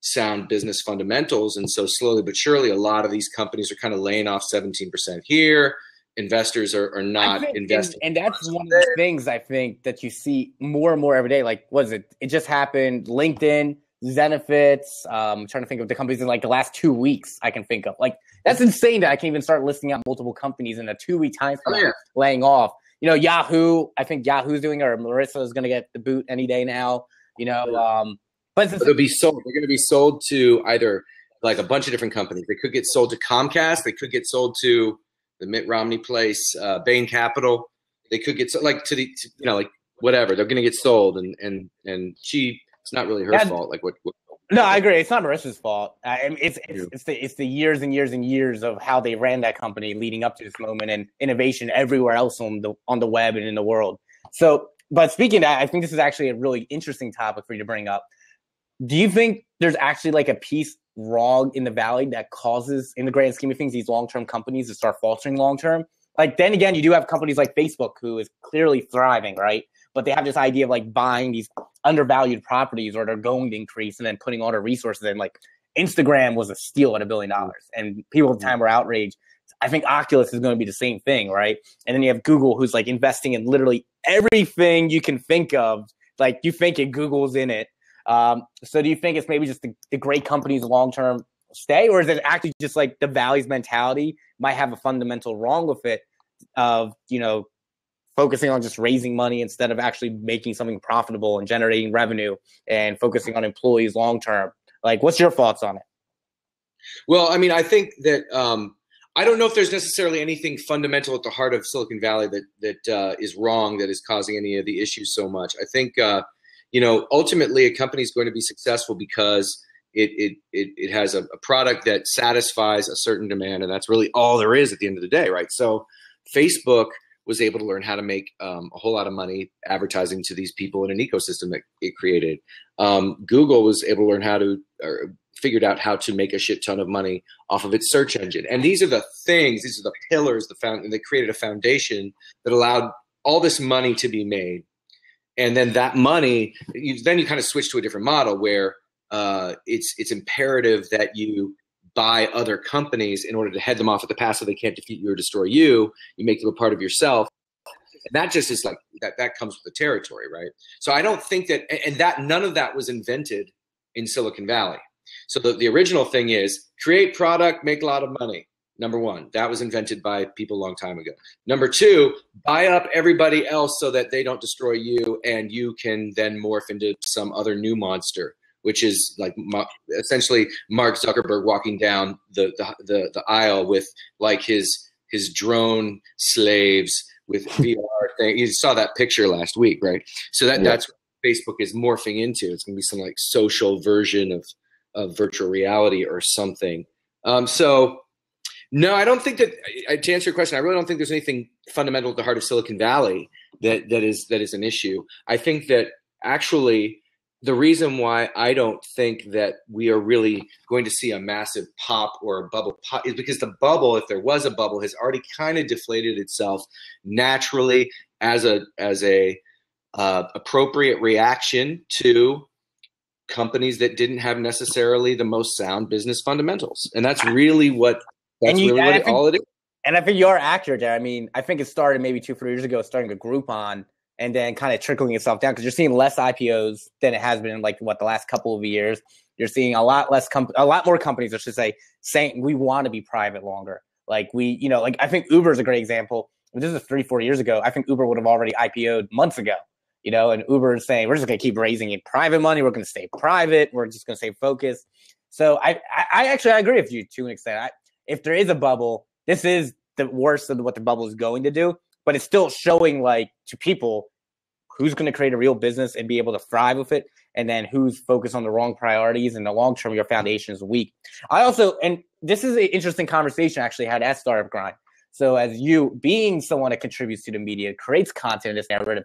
sound business fundamentals, and so slowly but surely a lot of these companies are kind of laying off seventeen percent here. Investors are, are not think, investing. And, and that's one of the things I think that you see more and more every day. Like, what is it? It just happened. LinkedIn, Zenefits. Um, I'm trying to think of the companies in like the last two weeks I can think of. Like, that's insane that I can even start listing out multiple companies in a two-week time frame, oh, yeah. laying off. You know, Yahoo. I think Yahoo's doing, or Marissa is going to get the boot any day now. You know, um, but it's, they'll be sold. They're going to be sold to either like a bunch of different companies. They could get sold to Comcast. They could get sold to the Mitt Romney place, uh, Bain Capital. They could get so, like to the, to, you know, like whatever. They're going to get sold, and and and she, it's not really her That's, fault. Like what, what? No, I agree. It's not Marissa's fault. I mean, it's it's, it's the it's the years and years and years of how they ran that company leading up to this moment, and innovation everywhere else on the on the web and in the world. So, but speaking of that, I think this is actually a really interesting topic for you to bring up. Do you think there's actually like a piece wrong in the valley that causes, in the grand scheme of things, these long-term companies to start faltering long-term? Like, then again, you do have companies like Facebook who is clearly thriving, right? But they have this idea of like buying these undervalued properties, or they're going to increase, and then putting all their resources in. Like Instagram was a steal at a billion dollars and people at the time were outraged. I think Oculus is going to be the same thing, right? And then you have Google, who's like investing in literally everything you can think of. Like, you think it, Google's in it. Um, so do you think it's maybe just the, the great companies long-term stay, or is it actually just like the valley's mentality might have a fundamental wrong with it of, you know, focusing on just raising money instead of actually making something profitable and generating revenue and focusing on employees long-term? Like, what's your thoughts on it? Well, I mean, I think that, um, I don't know if there's necessarily anything fundamental at the heart of Silicon Valley that, that, uh, is wrong, that is causing any of the issues so much. I think, uh, you know, ultimately a company is going to be successful because it it it, it has a, a product that satisfies a certain demand, and that's really all there is at the end of the day, right? So Facebook was able to learn how to make um, a whole lot of money advertising to these people in an ecosystem that it created. Um, Google was able to learn how to, or figured out how to make a shit ton of money off of its search engine. And these are the things, these are the pillars, the found, and they created a foundation that allowed all this money to be made. And then that money, you, then you kind of switch to a different model where uh, it's it's imperative that you buy other companies in order to head them off at the pass so they can't defeat you or destroy you. You make them a part of yourself. And that just is like, that, that comes with the territory, right? So I don't think that, and that none of that was invented in Silicon Valley. So the, the original thing is create product, make a lot of money. Number one, that was invented by people a long time ago. Number two, buy up everybody else so that they don't destroy you and you can then morph into some other new monster, which is like essentially Mark Zuckerberg walking down the the, the, the aisle with like his his drone slaves with V R thing. You saw that picture last week, right? So that, yeah. that's what Facebook is morphing into. It's gonna be some like social version of, of virtual reality or something. Um, so. No, I don't think that, to answer your question, I really don't think there's anything fundamental at the heart of Silicon Valley that, that is that is an issue. I think that actually the reason why I don't think that we are really going to see a massive pop or a bubble pop is because the bubble, if there was a bubble, has already kind of deflated itself naturally as a as a uh, appropriate reaction to companies that didn't have necessarily the most sound business fundamentals. And that's really what... That's and you, really and what I think, all it is. And I think you're accurate there. I mean, I think it started maybe two, three years ago, starting a Groupon and then kind of trickling itself down because you're seeing less I P Os than it has been in like, what, the last couple of years. You're seeing a lot less, com- a lot more companies, I should say, saying we want to be private longer. Like we, you know, like I think Uber is a great example. If this is three, four years ago, I think Uber would have already I P O'd months ago, you know, and Uber is saying, we're just going to keep raising in private money. We're going to stay private. We're just going to stay focused. So I, I, I actually, I agree with you to an extent. I, If there is a bubble, this is the worst of what the bubble is going to do, but it's still showing like to people who's going to create a real business and be able to thrive with it, and then who's focused on the wrong priorities. In the long term, your foundation is weak. I also, and this is an interesting conversation I actually had at Startup Grind. So as you being someone that contributes to the media, creates content in this narrative,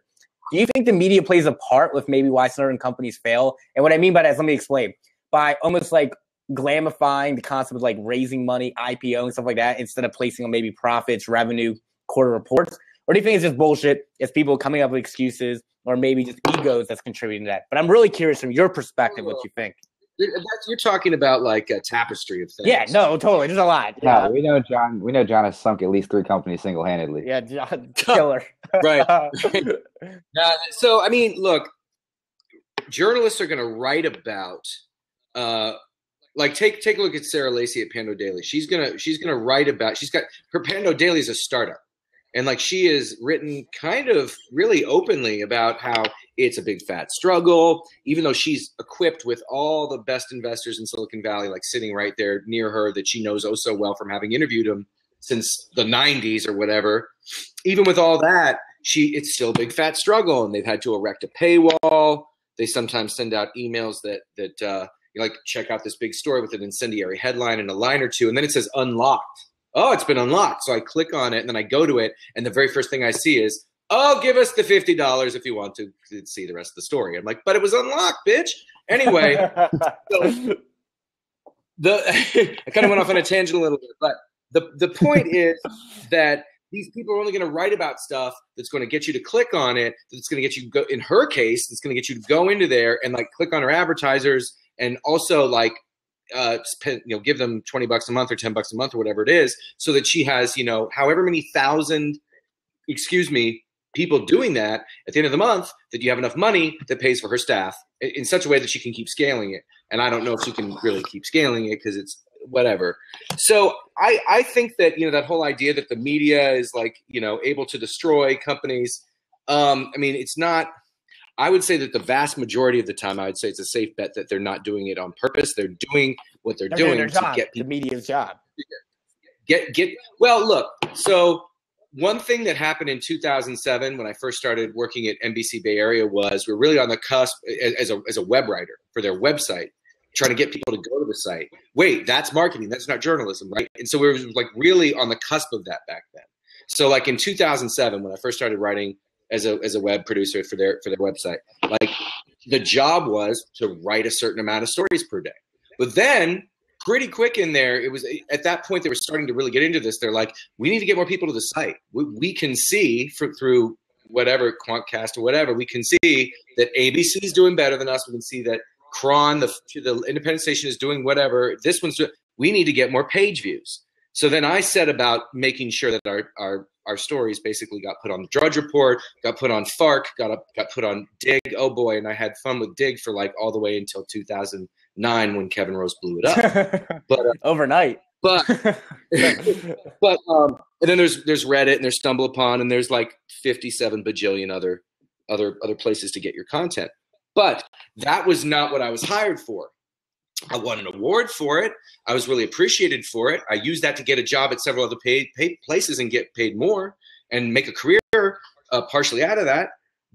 do you think the media plays a part with maybe why certain companies fail? And what I mean by that is, let me explain. By almost like glamifying the concept of like raising money, I P O and stuff like that, instead of placing on maybe profits, revenue, quarter reports? Or do you think it's just bullshit? It's people coming up with excuses or maybe just egos that's contributing to that? But I'm really curious from your perspective what you think. That's, you're talking about like a tapestry of things. Yeah, no, totally. There's a lot. Yeah, no, we know John. We know John has sunk at least three companies single-handedly. Yeah, John killer. Right. uh, so I mean, look, journalists are going to write about. Uh, Like take take a look at Sarah Lacey at Pando Daily. She's gonna she's gonna write about she's got her Pando Daily is a startup, and like she has written kind of really openly about how it's a big fat struggle. Even though she's equipped with all the best investors in Silicon Valley, like sitting right there near her that she knows oh so well from having interviewed them since the nineties or whatever. Even with all that, she it's still a big fat struggle, and they've had to erect a paywall. They sometimes send out emails that that. Uh, You like check out this big story with an incendiary headline and a line or two, and then it says unlocked. Oh, it's been unlocked. So I click on it, and then I go to it, and the very first thing I see is, oh, give us the fifty dollars if you want to see the rest of the story. I'm like, but it was unlocked, bitch. Anyway, so the I kind of went off on a tangent a little bit, but the, the point is that these people are only going to write about stuff that's going to get you to click on it, that's going to get you go. In her case, it's going to get you to go into there and like click on her advertisers. And also, like, uh, you know, give them twenty bucks a month or ten bucks a month or whatever it is, so that she has, you know, however many thousand, excuse me, people doing that at the end of the month. That you have enough money that pays for her staff in such a way that she can keep scaling it. And I don't know if she can really keep scaling it because it's whatever. So I, I think that you know that whole idea that the media is like you know able to destroy companies. Um, I mean, it's not. I would say that the vast majority of the time, I would say it's a safe bet that they're not doing it on purpose. They're doing what they're, they're doing, doing to job, get people, the media's job. Get get well. Look, so one thing that happened in two thousand seven when I first started working at N B C Bay Area was we're really on the cusp as a as a web writer for their website, trying to get people to go to the site. Wait, that's marketing. That's not journalism, right? And so we were like really on the cusp of that back then. So like in two thousand seven when I first started writing. As a as a web producer for their for their website, like the job was to write a certain amount of stories per day. But then pretty quick in there, it was at that point they were starting to really get into this. They're like, we need to get more people to the site. We, we can see for, through whatever, Quantcast or whatever, we can see that A B C is doing better than us. We can see that Kron, the, the independent station, is doing whatever. This one's doing, we need to get more page views. So then I set about making sure that our, our, our stories basically got put on the Drudge Report, got put on F A R C, got up, got put on Digg. Oh boy. And I had fun with Digg for like all the way until two thousand nine when Kevin Rose blew it up. But uh, overnight. But, but, um, and then there's, there's Reddit and there's StumbleUpon and there's like fifty-seven bajillion other, other, other places to get your content. But that was not what I was hired for. I won an award for it. I was really appreciated for it. I used that to get a job at several other paid, paid places and get paid more and make a career uh, partially out of that.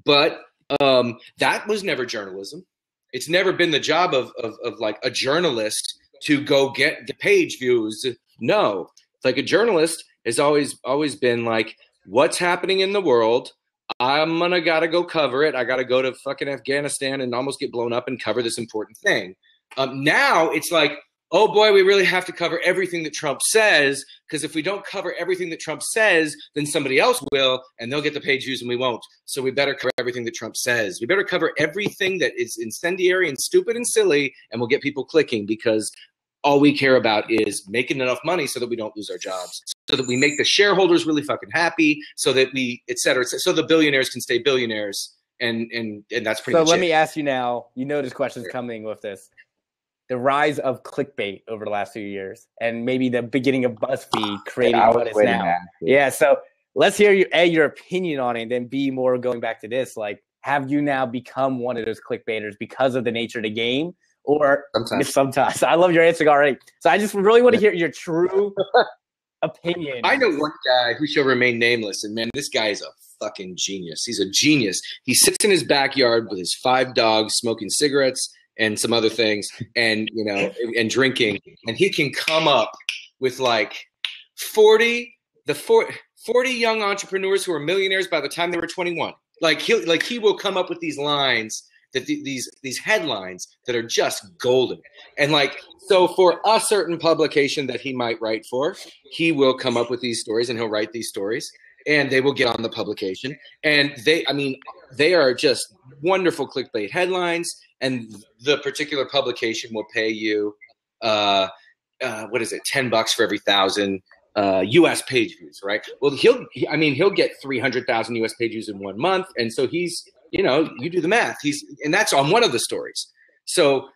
But um, that was never journalism. It's never been the job of, of, of like a journalist to go get the page views. No, it's like a journalist has always, always been like, what's happening in the world? I'm gonna gotta go cover it. I gotta go to fucking Afghanistan and almost get blown up and cover this important thing. Um, now it's like, oh boy, we really have to cover everything that Trump says, because if we don't cover everything that Trump says, then somebody else will, and they'll get the page views and we won't. So we better cover everything that Trump says. We better cover everything that is incendiary and stupid and silly, and we'll get people clicking, because all we care about is making enough money so that we don't lose our jobs, so that we make the shareholders really fucking happy, so that we, et cetera, et cetera, so the billionaires can stay billionaires, and and and that's pretty much it. So let me ask you now, you know this question's coming with this. The rise of clickbait over the last few years, and maybe the beginning of BuzzFeed creating yeah, what is now. That. Yeah, so let's hear you, A, your opinion on it, and then B, more going back to this, like, have you now become one of those clickbaiters because of the nature of the game? Or sometimes. sometimes. I love your answer already. So I just really want to hear your true opinion. I know one guy who shall remain nameless, and man, this guy is a fucking genius. He's a genius. He sits in his backyard with his five dogs smoking cigarettes and some other things, and you know, and drinking, and he can come up with like forty the forty, forty young entrepreneurs who are millionaires by the time they were twenty-one. Like he like he will come up with these lines that th these these headlines that are just golden. And like, so for a certain publication that he might write for, he will come up with these stories, and he'll write these stories, and they will get on the publication, and they, I mean, they are just wonderful clickbait headlines. And the particular publication will pay you, uh, uh, what is it, ten bucks for every thousand uh, U S page views, right? Well, he'll, he, I mean, he'll get three hundred thousand U S page views in one month, and so he's, you know, you do the math. He's, and that's on one of the stories. So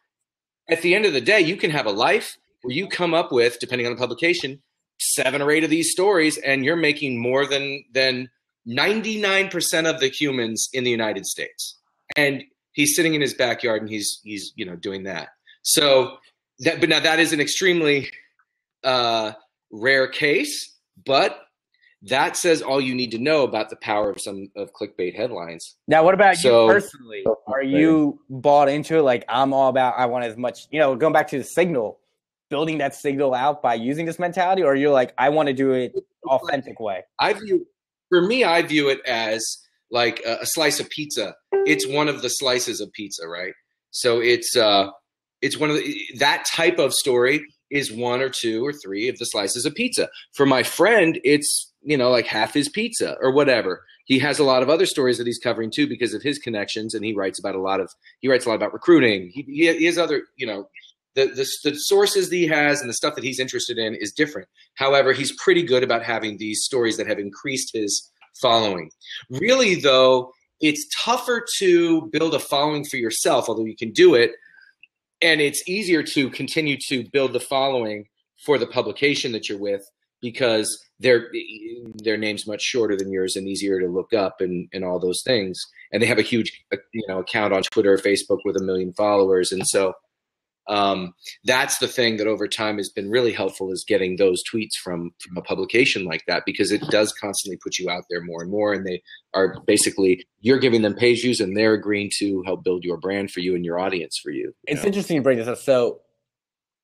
at the end of the day, you can have a life where you come up with, depending on the publication, seven or eight of these stories, and you're making more than than ninety nine percent of the humans in the United States. And he's sitting in his backyard and he's, he's, you know, doing that. So that, but now that is an extremely uh, rare case, but that says all you need to know about the power of some of clickbait headlines. Now, what about so, you personally? Are you bought into it? Like, I'm all about, I want as much, you know, going back to the signal, building that signal out by using this mentality, or you're like, I want to do it authentic way. I view, for me, I view it as like a, a slice of pizza. It's one of the slices of pizza, right? So it's uh, it's one of the, that type of story is one or two or three of the slices of pizza. For my friend, it's, you know, like half his pizza or whatever. He has a lot of other stories that he's covering too because of his connections, and he writes about a lot of he writes a lot about recruiting. He, he has other, you know, the, the the sources that he has and the stuff that he's interested in is different. However, he's pretty good about having these stories that have increased his following. Really, though, it's tougher to build a following for yourself, although you can do it, and it's easier to continue to build the following for the publication that you're with, because their their name's much shorter than yours and easier to look up and, and all those things. And they have a huge, you know, account on Twitter or Facebook with a million followers. And so um, that's the thing that over time has been really helpful, is getting those tweets from, from a publication like that, because it does constantly put you out there more and more. And they are basically, you're giving them page views and they're agreeing to help build your brand for you and your audience for you. you it's know? Interesting to bring this up. So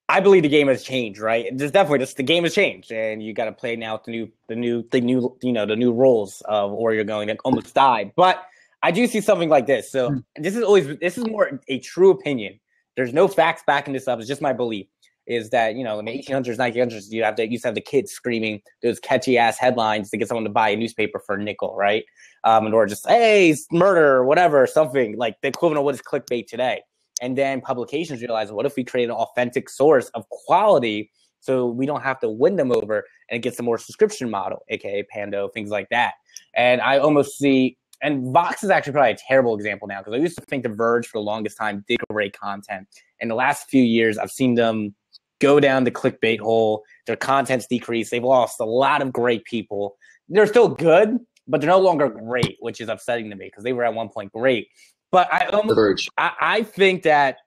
I believe the game has changed, right? There's definitely just, the game has changed, and you got to play now with the new, the new, the new, you know, the new rules of, or you're going to almost die. But I do see something like this. So this is always, this is more a true opinion. There's no facts backing this up. It's just my belief. is that, you know, in the eighteen hundreds, nineteen hundreds, you have to, you used to have the kids screaming those catchy ass headlines to get someone to buy a newspaper for a nickel, right? Um, or just, hey, murder, whatever, something like the equivalent of what is clickbait today. And then publications realize, what if we create an authentic source of quality so we don't have to win them over, and it gets a more subscription model, aka Pando, things like that. And I almost see, and Vox is actually probably a terrible example now, because I used to think The Verge for the longest time did great content. In the last few years, I've seen them go down the clickbait hole. Their content's decreased. They've lost a lot of great people. They're still good, but they're no longer great, which is upsetting to me because they were at one point great. But I almost, I, I think that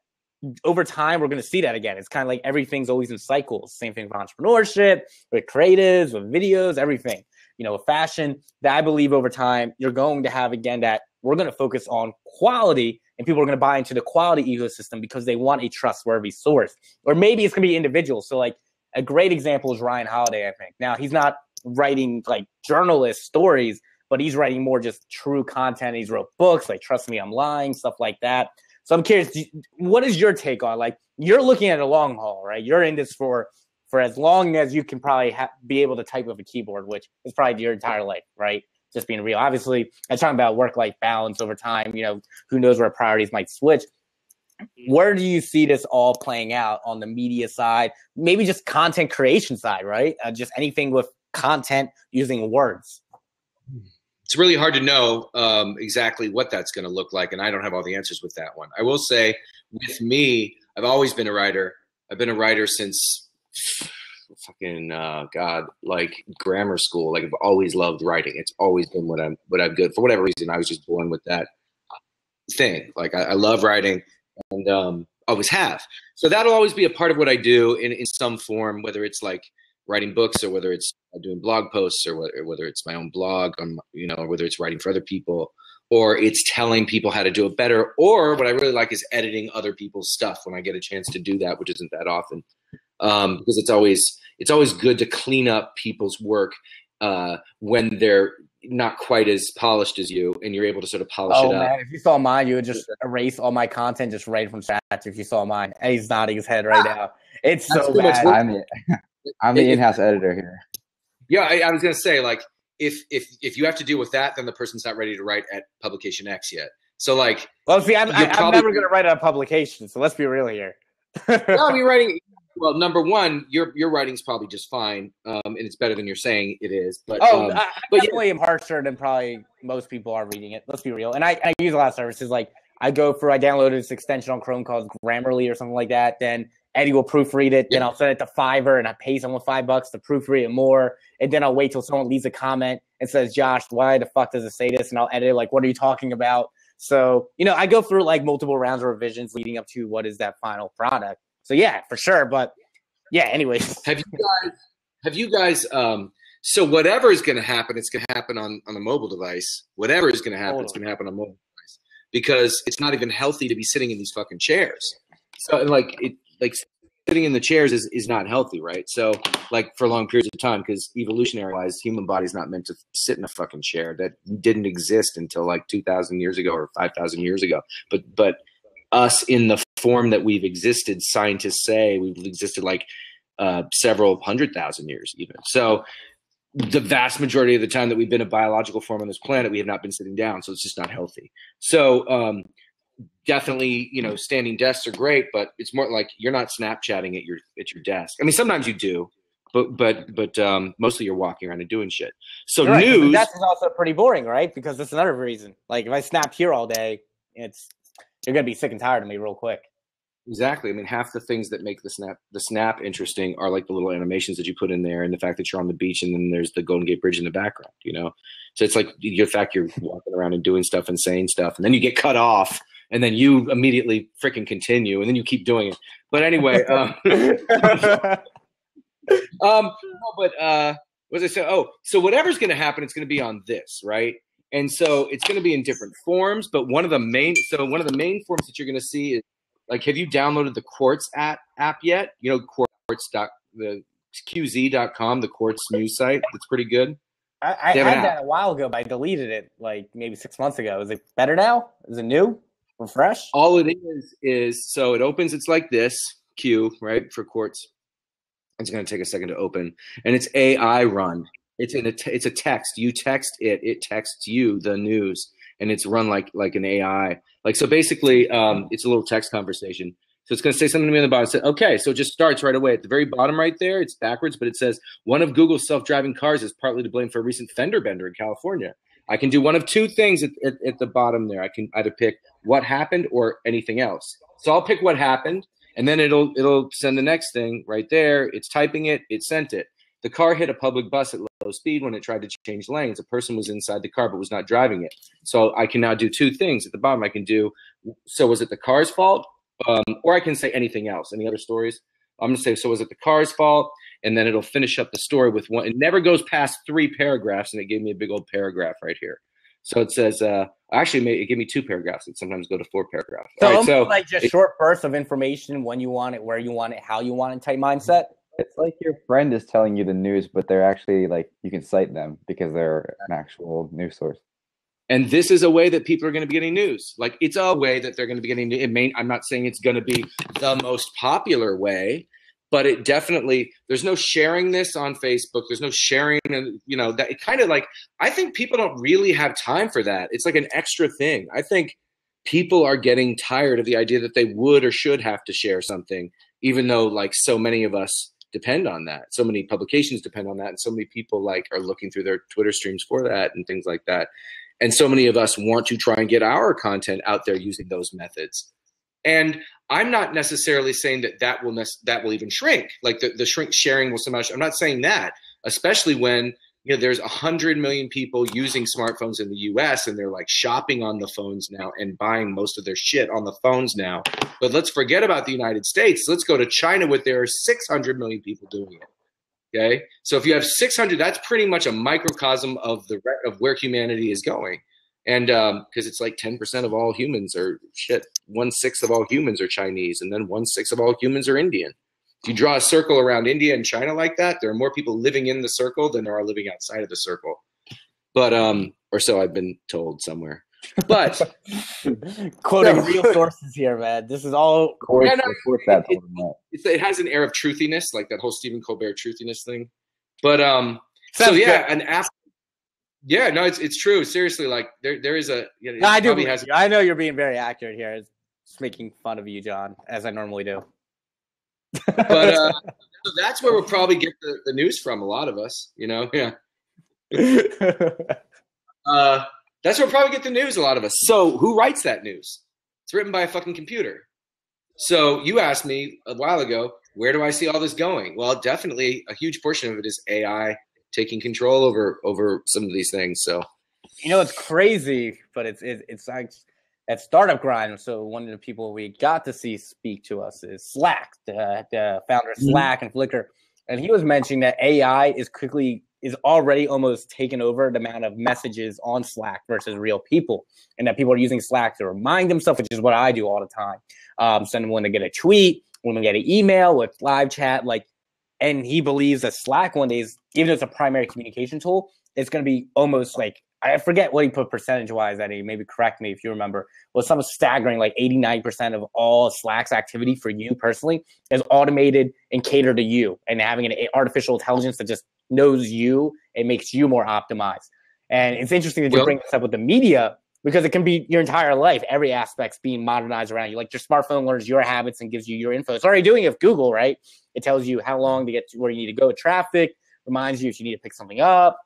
over time, we're going to see that again. It's kind of like everything's always in cycles. Same thing with entrepreneurship, with creatives, with videos, everything. You know, with fashion, that I believe over time, you're going to have, again, that we're going to focus on quality, and people are going to buy into the quality ecosystem because they want a trustworthy source. Or maybe it's going to be individuals. So, like, a great example is Ryan Holiday, I think. Now, he's not writing, like, journalist stories, but he's writing more just true content. He's wrote books, like Trust Me, I'm Lying, stuff like that. So I'm curious, what is your take on, like, you're looking at a long haul, right? You're in this for, for as long as you can probably ha- be able to type with a keyboard, which is probably your entire life, right? Just being real. Obviously, I'm talking about work-life balance over time. You know, who knows where priorities might switch. Where do you see this all playing out on the media side? Maybe just content creation side, right? Uh, just anything with content using words. It's really hard to know um, exactly what that's going to look like, and I don't have all the answers with that one. I will say, with me, I've always been a writer. I've been a writer since fucking uh, God, like grammar school. Like I've always loved writing. It's always been what I'm, what I'm good for. Whatever reason, I was just born with that thing. Like I, I love writing, and um, always have. So that'll always be a part of what I do in, in some form, whether it's like writing books, or whether it's doing blog posts, or whether, whether it's my own blog, or, you know, whether it's writing for other people, or it's telling people how to do it better, or what I really like is editing other people's stuff when I get a chance to do that, which isn't that often, um, because it's always it's always good to clean up people's work uh, when they're not quite as polished as you, and you're able to sort of polish oh, it up. Oh man, if you saw mine, you would just erase all my content just right from chat. If you saw mine, and he's nodding his head right ah, now. It's so bad. I'm it. I'm the in-house editor here. Yeah, I, I was going to say, like, if if if you have to deal with that, then the person's not ready to write at publication X yet. So, like, well, see, I'm, I, probably, I'm never going to write at a publication. So let's be real here. No, you're writing. Well, number one, your your writing's probably just fine, um, and it's better than you're saying it is. But oh, um, I, I but definitely yeah. am harsher than probably most people are reading it. Let's be real. And I, I use a lot of services. Like, I go for I downloaded this extension on Chrome called Grammarly or something like that. Then Eddie will proofread it, then yeah. I'll send it to Fiverr, and I pay someone five bucks to proofread it more, and then I'll wait till someone leaves a comment and says, "Josh, why the fuck does it say this?" And I'll edit it, like, "What are you talking about?" So, you know, I go through, like, multiple rounds of revisions leading up to what is that final product. So, yeah, for sure. But, yeah, anyways. Have you guys – have you guys? Um, so whatever is going to happen, it's going to happen on, on a mobile device. Whatever is going to happen, totally. It's going to happen on a mobile device, because it's not even healthy to be sitting in these fucking chairs. So, like – it. Like sitting in the chairs is, is not healthy, right? So, like, for long periods of time, because evolutionary-wise, human body's not meant to sit in a fucking chair. That didn't exist until like two thousand years ago or five thousand years ago. But but us in the form that we've existed, scientists say we've existed like uh, several hundred thousand years even. So the vast majority of the time that we've been a biological form on this planet, we have not been sitting down. So it's just not healthy. So um, – definitely, you know, standing desks are great, but it's more like you're not Snapchatting at your at your desk. I mean, sometimes you do, but but but um, mostly you're walking around and doing shit. So right. News. That's also pretty boring, right? Because that's another reason. Like, if I snap here all day, it's you're gonna be sick and tired of me real quick. Exactly. I mean, half the things that make the snap the snap interesting are like the little animations that you put in there, and the fact that you're on the beach, and then there's the Golden Gate Bridge in the background. You know, so it's like the fact you're walking around and doing stuff and saying stuff, and then you get cut off. And then you immediately freaking continue, and then you keep doing it. But anyway, um, um, but uh, what was I saying? Oh, so whatever's going to happen, it's going to be on this, right? And so it's going to be in different forms. But one of the main, so one of the main forms that you're going to see is, like, have you downloaded the Quartz app app yet? You know, Quartz dot the Q Z dot com, the Quartz news site. It's pretty good. I, I had that a while ago, but I deleted it like maybe six months ago. Is it better now? Is it new? Refresh? All it is is, so it opens, it's like this. queue, right, for Quartz. It's going to take a second to open. And it's A I run. It's in a t- it's a text. You text it. It texts you the news. And it's run like like an A I. Like, so basically, um, it's a little text conversation. So it's going to say something to me on the bottom. It says, okay, so it just starts right away. At the very bottom right there, it's backwards, but it says, one of Google's self-driving cars is partly to blame for a recent fender bender in California. I can do one of two things at, at, at the bottom there. I can either pick what happened or anything else. So I'll pick what happened, and then it'll it'll send the next thing right there. It's typing it. It sent it. The car hit a public bus at low speed when it tried to change lanes. A person was inside the car but was not driving it. So I can now do two things at the bottom. I can do, so was it the car's fault? Um, or I can say anything else. Any other stories? I'm going to say, so was it the car's fault? And then it'll finish up the story with one. It never goes past three paragraphs, and it gave me a big old paragraph right here. So it says, uh, actually, it gave me two paragraphs. It sometimes go to four paragraphs. So, All right, so like just it, short bursts of information when you want it, where you want it, how you want it type mindset. It's like your friend is telling you the news, but they're actually like, you can cite them because they're an actual news source. And this is a way that people are going to be getting news. Like, it's a way that they're going to be getting it may, I'm not saying it's going to be the most popular way, but it definitely, there's no sharing this on Facebook. There's no sharing, you know, that it kind of like, I think people don't really have time for that. It's like an extra thing. I think people are getting tired of the idea that they would or should have to share something, even though like so many of us depend on that. So many publications depend on that. And so many people like are looking through their Twitter streams for that and things like that. And so many of us want to try and get our content out there using those methods. And I'm not necessarily saying that that will, ne- that will even shrink. Like the, the shrink sharing will somehow, sh- I'm not saying that, especially when, you know, there's a hundred million people using smartphones in the U S and they're like shopping on the phones now and buying most of their shit on the phones now. But let's forget about the United States. Let's go to China with their six hundred million people doing it. Okay, so if you have six hundred, that's pretty much a microcosm of the of where humanity is going, and because um, it's like ten percent of all humans are shit, one sixth of all humans are Chinese, and then one sixth of all humans are Indian. If you draw a circle around India and China like that, there are more people living in the circle than there are living outside of the circle. But um, or so I've been told somewhere. But quoting real sources here, man. This is all course, yeah, no, that it, it, it has an air of truthiness, like that whole Stephen Colbert truthiness thing. But um, Sounds so yeah, good. and after, yeah, no, it's it's true. Seriously, like there there is a. You know, no, I do. Has a, I know you're being very accurate here. It's making fun of you, John, as I normally do. But uh, so that's where we'll probably get the, the news from. A lot of us, you know, yeah. uh. That's where we'll probably get the news, a lot of us. So who writes that news? It's written by a fucking computer. So you asked me a while ago, where do I see all this going? Well, definitely a huge portion of it is A I taking control over over some of these things. So, you know, it's crazy, but it's it's, it's like at Startup Grind. So one of the people we got to see speak to us is Slack, the, the founder of Slack and Flickr. And he was mentioning that A I is quickly – is already almost taken over the amount of messages on Slack versus real people, and that people are using Slack to remind themselves, which is what I do all the time. Um, send them when they get a tweet, when they get an email with live chat, like, and he believes that Slack one day is, even though it's a primary communication tool, it's going to be almost like, I forget what he put percentage wise that he, maybe correct me if you remember, was some staggering, like eighty-nine percent of all Slack's activity for you personally is automated and catered to you, and having an artificial intelligence that just knows you and makes you more optimized. And it's interesting that you yep. bring this up with the media, because it can be your entire life. Every aspect's being modernized around you. Like your smartphone learns your habits and gives you your info. It's already doing it with Google, right? It tells you how long to get to where you need to go, traffic, reminds you if you need to pick something up,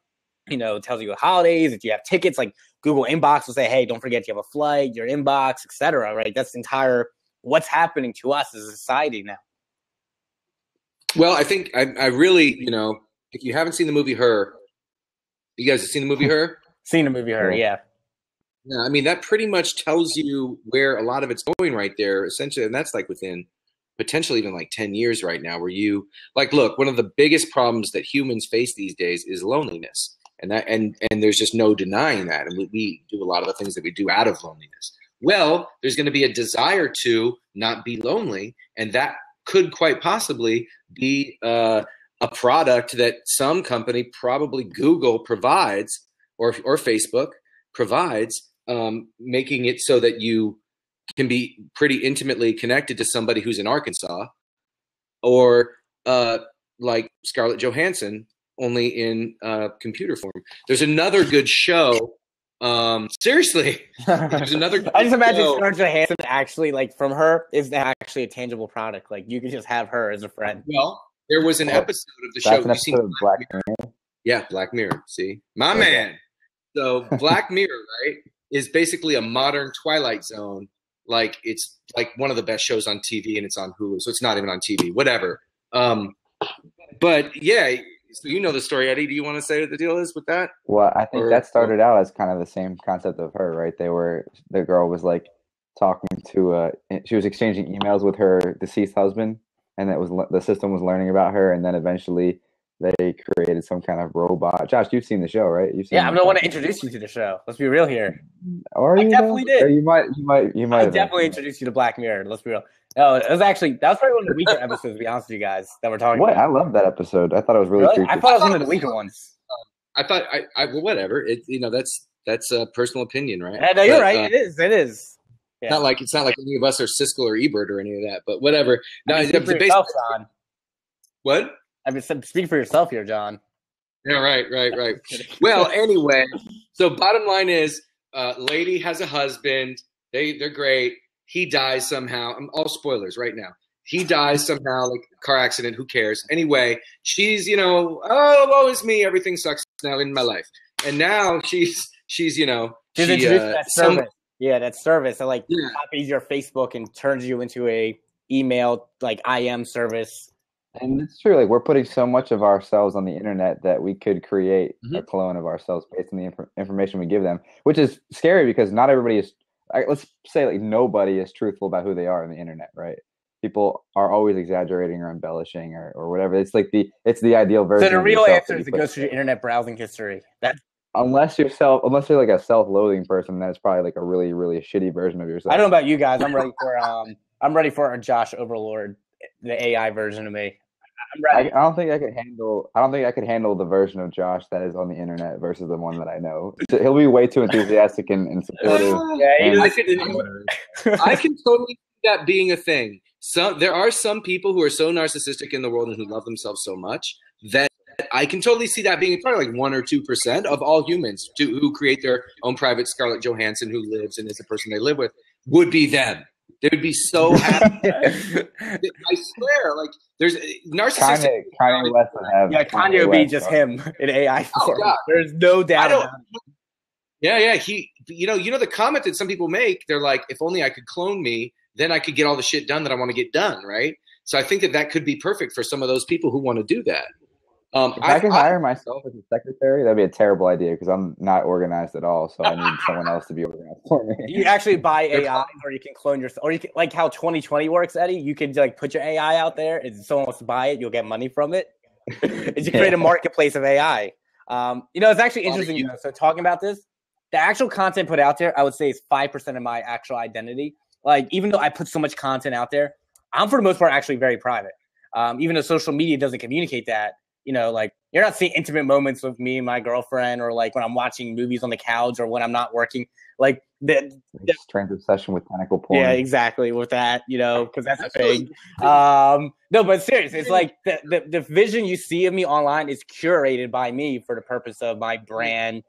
you know, tells you holidays, if you have tickets, like Google Inbox will say, hey, don't forget you have a flight, your inbox, et cetera, right? That's the entire what's happening to us as a society now. Well, I think I, I really, you know, if you haven't seen the movie Her, you guys have seen the movie Her? Seen the movie Her, yeah. Yeah, I mean, that pretty much tells you where a lot of it's going right there, essentially. And that's like within potentially even like ten years right now, where you like, look, one of the biggest problems that humans face these days is loneliness. And that, and, and there's just no denying that. And we, we do a lot of the things that we do out of loneliness. Well, there's going to be a desire to not be lonely. And that could quite possibly be uh, a product that some company, probably Google, provides, or or Facebook provides, um, making it so that you can be pretty intimately connected to somebody who's in Arkansas or uh, like Scarlett Johansson, only in uh, computer form. There's another good show. Um, seriously, there's another. Good I just imagine show. Scarlett Johansson actually, like, from Her is actually a tangible product. Like, you could just have her as a friend. Well, there was an oh, episode of the show. An you seen of Black, Black Mirror? Mirror. Yeah, Black Mirror. See, my yeah. man. So Black Mirror, right, is basically a modern Twilight Zone. Like, it's like one of the best shows on T V, and it's on Hulu, so it's not even on T V. Whatever. Um, but yeah. So you know the story, Eddie. Do you want to say what the deal is with that? Well, I think or, that started out as kind of the same concept of Her, right? They were the girl was like talking to, uh, she was exchanging emails with her deceased husband, and that was the system was learning about her, and then eventually they created some kind of robot. Josh, you've seen the show, right? You've seen yeah, I'm gonna want to introduce you to the show. Let's be real here. Or I you definitely know? did. Or you might, you might, you might. I definitely introduced you to Black Mirror. Let's be real. No, it was actually that was probably one of the weaker episodes, to be honest with you guys, that we're talking what? about. What? I love that episode. I thought it was really. really? Creepy. I thought it was one of the weaker ones. I thought I, I well, whatever. It you know that's that's a personal opinion, right? Yeah, no, you're but, right. Uh, it is. It is. Yeah. Not like it's not like any of us are Siskel or Ebert or any of that, but whatever. No, I mean, it's basically. What? I mean, speak for yourself here, John. Yeah, right, right, right. Well, anyway, so bottom line is, uh, lady has a husband. They they're great. He dies somehow. I'm all spoilers right now. He dies somehow, like car accident. Who cares? Anyway, she's you know, oh, woe is me. Everything sucks now in my life. And now she's she's you know, she's she, introduced uh, that service. Some, yeah, that service that like yeah. copies your Facebook and turns you into a email like I M service. And it's true. Like, we're putting so much of ourselves on the internet that we could create mm-hmm. a clone of ourselves based on the inf- information we give them, which is scary because not everybody is. I, let's say like nobody is truthful about who they are on the internet, right? People are always exaggerating or embellishing or, or whatever. It's like the it's the ideal version. So the real answer is it goes through your internet browsing history. That's Unless you're self, unless you're like a self-loathing person, that's probably like a really, really shitty version of yourself. I don't know about you guys. I'm ready for um. I'm ready for a Josh Overlord, the A I version of me. Right. I, I don't think I could handle. I don't think I could handle the version of Josh that is on the internet versus the one that I know. So he'll be way too enthusiastic and, and supportive. Yeah, and, I, can, I can totally see that being a thing. Some there are some people who are so narcissistic in the world and who love themselves so much that I can totally see that being probably like one or two percent of all humans to, who create their own private Scarlett Johansson who lives and is the person they live with would be them. They would be so happy. I swear, like there's narcissistic. Kanye, Kanye West would have. Yeah, Kanye would be just him in A I form. Oh, there's no doubt. About it. Yeah, yeah. He, you know, you know the comment that some people make. They're like, if only I could clone me, then I could get all the shit done that I want to get done, right? So I think that that could be perfect for some of those people who want to do that. Um, if I, I could hire I, myself as a secretary, that'd be a terrible idea because I'm not organized at all. So I need someone else to be organized for me. You actually buy A I, or you can clone yourself, or you can, like how twenty twenty works, Eddie. You can like put your A I out there, and if someone wants to buy it, you'll get money from it. It's you create a marketplace of A I. Um, you know, it's actually interesting. You know, so talking about this, the actual content put out there, I would say is five percent of my actual identity. Like, even though I put so much content out there, I'm for the most part actually very private. Um, even though social media doesn't communicate that. You know, like, you're not seeing intimate moments with me and my girlfriend, or like when I'm watching movies on the couch, or when I'm not working. Like the, the strange obsession with tentacle porn. Yeah, exactly. With that, you know, because that's a thing. Um, no, but seriously, it's like the, the the vision you see of me online is curated by me for the purpose of my brand,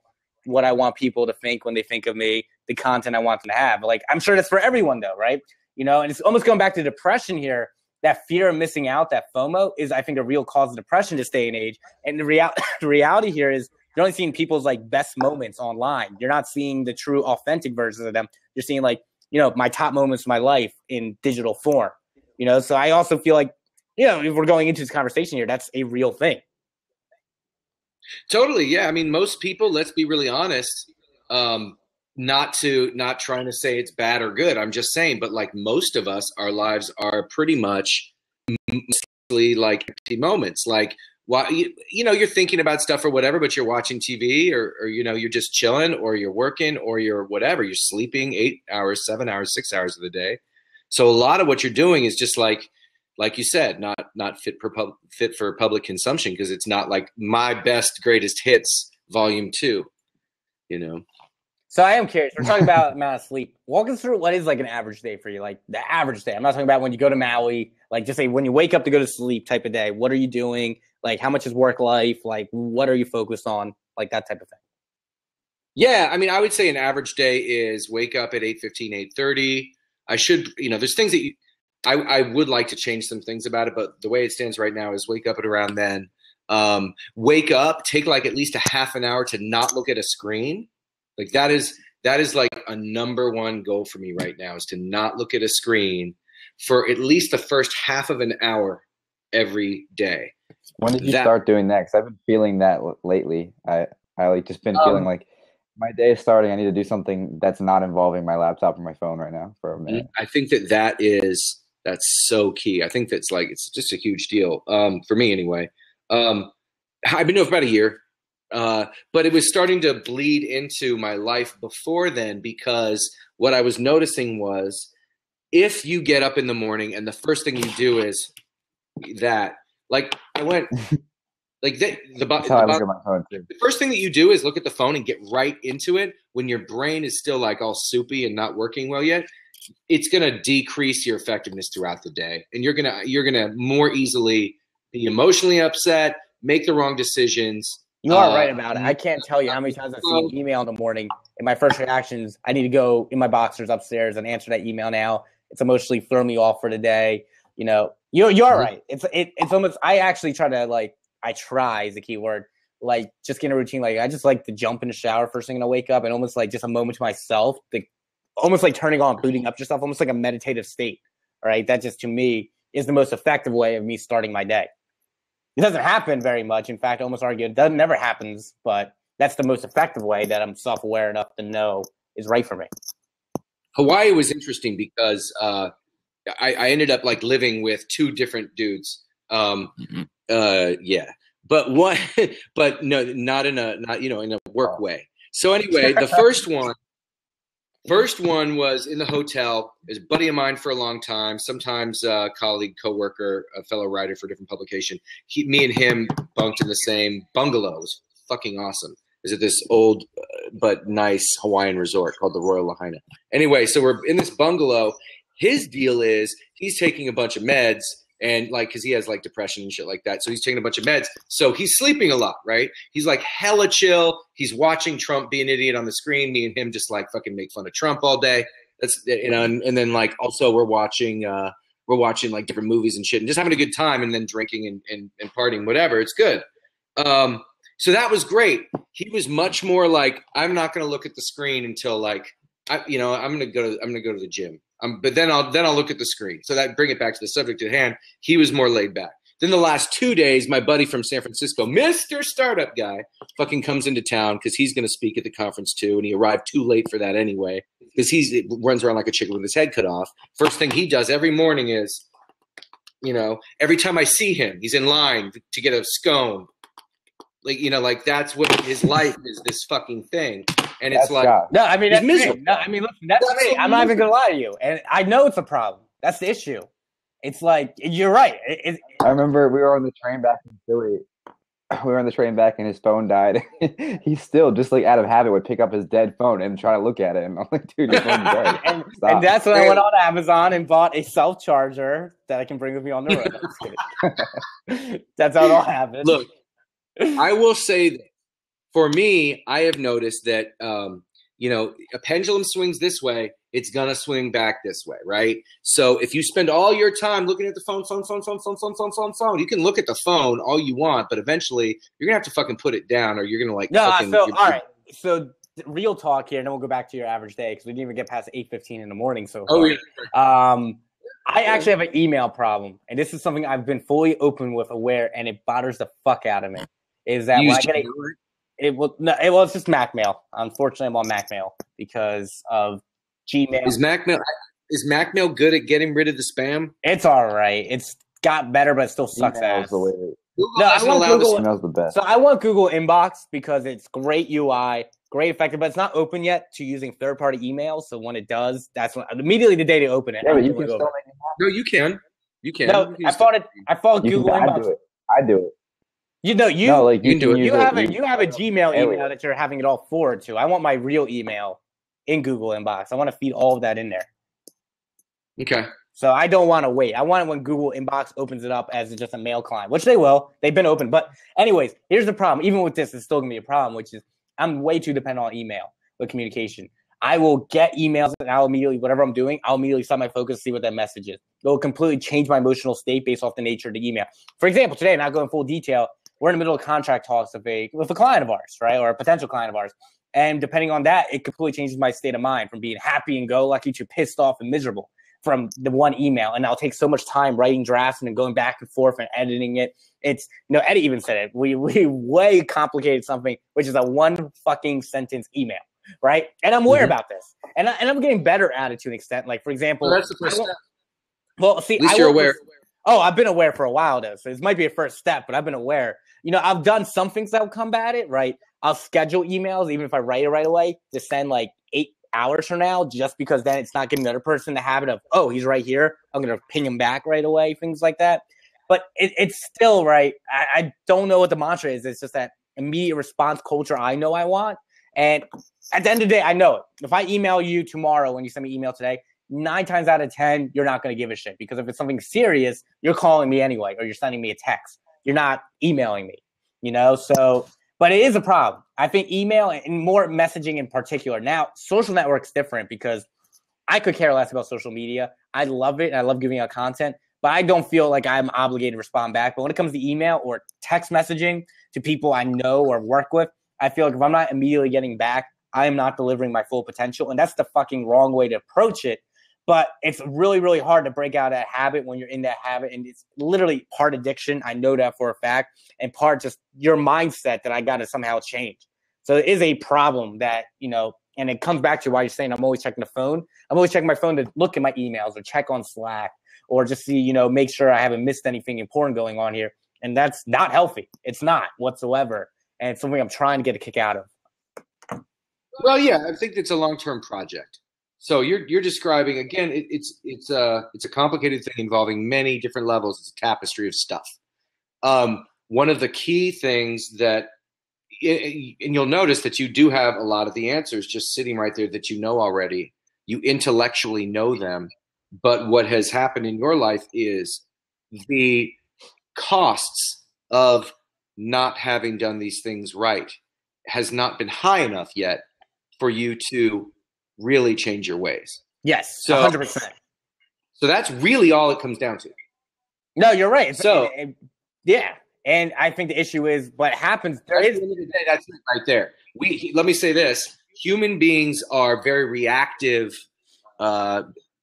what I want people to think when they think of me, the content I want them to have. Like, I'm sure that's for everyone, though, right? You know, and it's almost going back to depression here. That fear of missing out, that FOMO, is I think a real cause of depression this day and age. And the, real- the reality here is you're only seeing people's like best moments online. You're not seeing the true authentic versions of them. You're seeing like, you know, my top moments of my life in digital form, you know? So I also feel like, you know, if we're going into this conversation here, that's a real thing. Totally. Yeah. I mean, most people, let's be really honest, um, Not to not trying to say it's bad or good. I'm just saying, but like most of us, our lives are pretty much mostly like empty moments. Like, why you, you know, you're thinking about stuff or whatever, but you're watching T V or, or, you know, you're just chilling or you're working or you're whatever. You're sleeping eight hours, seven hours, six hours of the day. So a lot of what you're doing is just like, like you said, not not fit for pub, fit for public consumption because it's not like my best greatest hits volume two, you know. So I am curious. We're talking about amount of sleep. Walk us through what is like an average day for you, like the average day. I'm not talking about when you go to Maui, like just say when you wake up to go to sleep type of day. What are you doing? Like how much is work life? Like what are you focused on? Like that type of thing. Yeah, I mean, I would say an average day is wake up at eight fifteen, eight thirty. I should, you know, there's things that you, I, I would like to change some things about it, but the way it stands right now is wake up at around then. Um, wake up, take like at least a half an hour to not look at a screen. Like that is, that is like a number one goal for me right now is to not look at a screen for at least the first half of an hour every day. When did you that, start doing that? Because I've been feeling that lately. I, I like just been um, feeling like, my day is starting. I need to do something that's not involving my laptop or my phone right now for a minute. I think that that is, that's so key. I think that's like, it's just a huge deal um, for me anyway. Um, I've been doing it for about a year, uh, but it was starting to bleed into my life before then because what I was noticing was if you get up in the morning and the first thing you do is that, like I went – Like the, the, the, the, the first thing that you do is look at the phone and get right into it when your brain is still like all soupy and not working well yet. It's going to decrease your effectiveness throughout the day. And you're going to, you're going to more easily be emotionally upset, make the wrong decisions. You are uh, right about it. I can't tell you how many times I've seen an email in the morning and my first reaction is I need to go in my boxers upstairs and answer that email now. It's emotionally thrown me off for the day. You know, you're, you're right. It's, it, it's almost, I actually try to like, I try is the key word, like just getting a routine. Like I just like to jump in the shower first thing and I wake up and almost like just a moment to myself, like almost like turning on, booting up yourself, almost like a meditative state. All right. That just to me is the most effective way of me starting my day. It doesn't happen very much. In fact, I almost argue it doesn't never happens, but that's the most effective way that I'm self-aware enough to know is right for me. Hawaii was interesting because uh, I, I ended up like living with two different dudes. Um, mm-hmm. Uh, yeah, but what, but no, not in a, not, you know, in a work way. So anyway, the first one, first one was in the hotel. It was a buddy of mine for a long time, sometimes a colleague, coworker, a fellow writer for a different publication. He, me and him bunked in the same bungalow. It was fucking awesome. Is it this old, uh, but nice Hawaiian resort called the Royal Lahaina. Anyway, so we're in this bungalow. His deal is he's taking a bunch of meds. And like, cause he has like depression and shit like that. So he's taking a bunch of meds. So he's sleeping a lot, right? He's like hella chill. He's watching Trump be an idiot on the screen. Me and him just like fucking make fun of Trump all day. That's, you know, and, and then like, also we're watching, uh, we're watching like different movies and shit and just having a good time and then drinking and, and, and partying, whatever. It's good. Um, so that was great. He was much more like, I'm not going to look at the screen until like, I, you know, I'm going to go to, I'm going to go to the gym. Um, but then I'll then I'll look at the screen. So that bring it back to the subject at hand. He was more laid back. Then the last two days, my buddy from San Francisco, Mister Startup Guy, fucking comes into town because he's going to speak at the conference too. And he arrived too late for that anyway because he runs around like a chicken with his head cut off. First thing he does every morning is, you know, every time I see him, he's in line to get a scone. Like, you know, like that's what his life is, this fucking thing. And it's that's like, God. No, I mean, that's miserable. No, I mean, listen, that's, that's me. So I'm not even going to lie to you. And I know it's a problem. That's the issue. It's like, you're right. It, it, I remember we were on the train back in Philly. We were on the train back and his phone died. He still just like out of habit would pick up his dead phone and try to look at it. And I'm like, dude, your phone's dead. and, and that's when I went on Amazon and bought a self charger that I can bring with me on the road. I'm just kidding. That's how it all happened. Look, I will say that. For me, I have noticed that, um, you know, a pendulum swings this way, it's going to swing back this way, right? So if you spend all your time looking at the phone, phone, phone, phone, phone, phone, phone, phone, phone, you can look at the phone all you want, but eventually you're going to have to fucking put it down or you're going to like. No, fucking, so, all right. So real talk here, and then we'll go back to your average day because we didn't even get past eight fifteen in the morning. So far. Oh, yeah. Um, I actually have an email problem, and this is something I've been fully open with, aware, and it bothers the fuck out of me. Is that when I get a It will no. It, well, it's just Mac Mail. Unfortunately, I'm on Mac Mail because of Gmail. Is Mac Mail is Mac Mail good at getting rid of the spam? It's all right. It's got better, but it still sucks ass. No, I want Google. Email's the best. So I want Google Inbox because it's great U I, great effective, but it's not open yet to using third-party emails. So when it does, that's when immediately the day to open it. Yeah, but you can still make it happen. No, you can. You can. No, you can I fought it. I fought Google can, Inbox. I do it. I do it. You know, you no, like you, you, do it. you have a you have a Gmail email that you're having it all forward to. I want my real email in Google Inbox. I want to feed all of that in there. Okay. So I don't want to wait. I want it when Google Inbox opens it up as just a mail client, which they will. They've been open. But anyways, here's the problem. Even with this, it's still going to be a problem, which is I'm way too dependent on email with communication. I will get emails and I'll immediately, whatever I'm doing, I'll immediately stop my focus, see what that message is. It will completely change my emotional state based off the nature of the email. For example, today, not going full detail, we're in the middle of contract talks of a, with a client of ours, right? Or a potential client of ours. And depending on that, it completely changes my state of mind from being happy and go lucky to pissed off and miserable from the one email. And I'll take so much time writing drafts and then going back and forth and editing it. It's, you know, Eddie even said it. We, we way complicated something, which is a one fucking sentence email. Right. And I'm aware mm-hmm. about this and, I, and I'm getting better at it to an extent. Like, for example, well, that's the first step. Well, see, at least I you're aware. This, oh, I've been aware for a while, though. So this might be a first step, but I've been aware. You know, I've done some things that will combat it. Right. I'll schedule emails, even if I write it right away, to send like eight hours from now, just because then it's not giving the other person the habit of, oh, he's right here. I'm going to ping him back right away. Things like that. But it, it's still right. I, I don't know what the mantra is. It's just that immediate response culture I know I want. And at the end of the day, I know it. If I email you tomorrow when you send me email today, nine times out of ten, you're not going to give a shit. Because if it's something serious, you're calling me anyway, or you're sending me a text. You're not emailing me, you know? So, but it is a problem. I think email and more messaging in particular. Now, social network's different because I could care less about social media. I love it. And I love giving out content. But I don't feel like I'm obligated to respond back. But when it comes to email or text messaging to people I know or work with, I feel like if I'm not immediately getting back, I am not delivering my full potential. And that's the fucking wrong way to approach it. But it's really, really hard to break out of that habit when you're in that habit. And it's literally part addiction. I know that for a fact. And part just your mindset that I got to somehow change. So it is a problem that, you know, and it comes back to why you're saying I'm always checking the phone. I'm always checking my phone to look at my emails or check on Slack or just see, you know, make sure I haven't missed anything important going on here. And that's not healthy. It's not whatsoever. And it's something I'm trying to get a kick out of. Well, yeah, I think it's a long-term project. So you're you're describing again. It, it's it's a it's a complicated thing involving many different levels. It's a tapestry of stuff. Um, one of the key things that, it, and you'll notice that you do have a lot of the answers just sitting right there that you know already. You intellectually know them, but what has happened in your life is the costs of not having done these things right has not been high enough yet for you to really change your ways. Yes, so, one hundred percent. So that's really all it comes down to. No, you're right. So, it, it, yeah. And I think the issue is what happens. There is, the day, that's it right there. We, let me say this. Human beings are very reactive uh,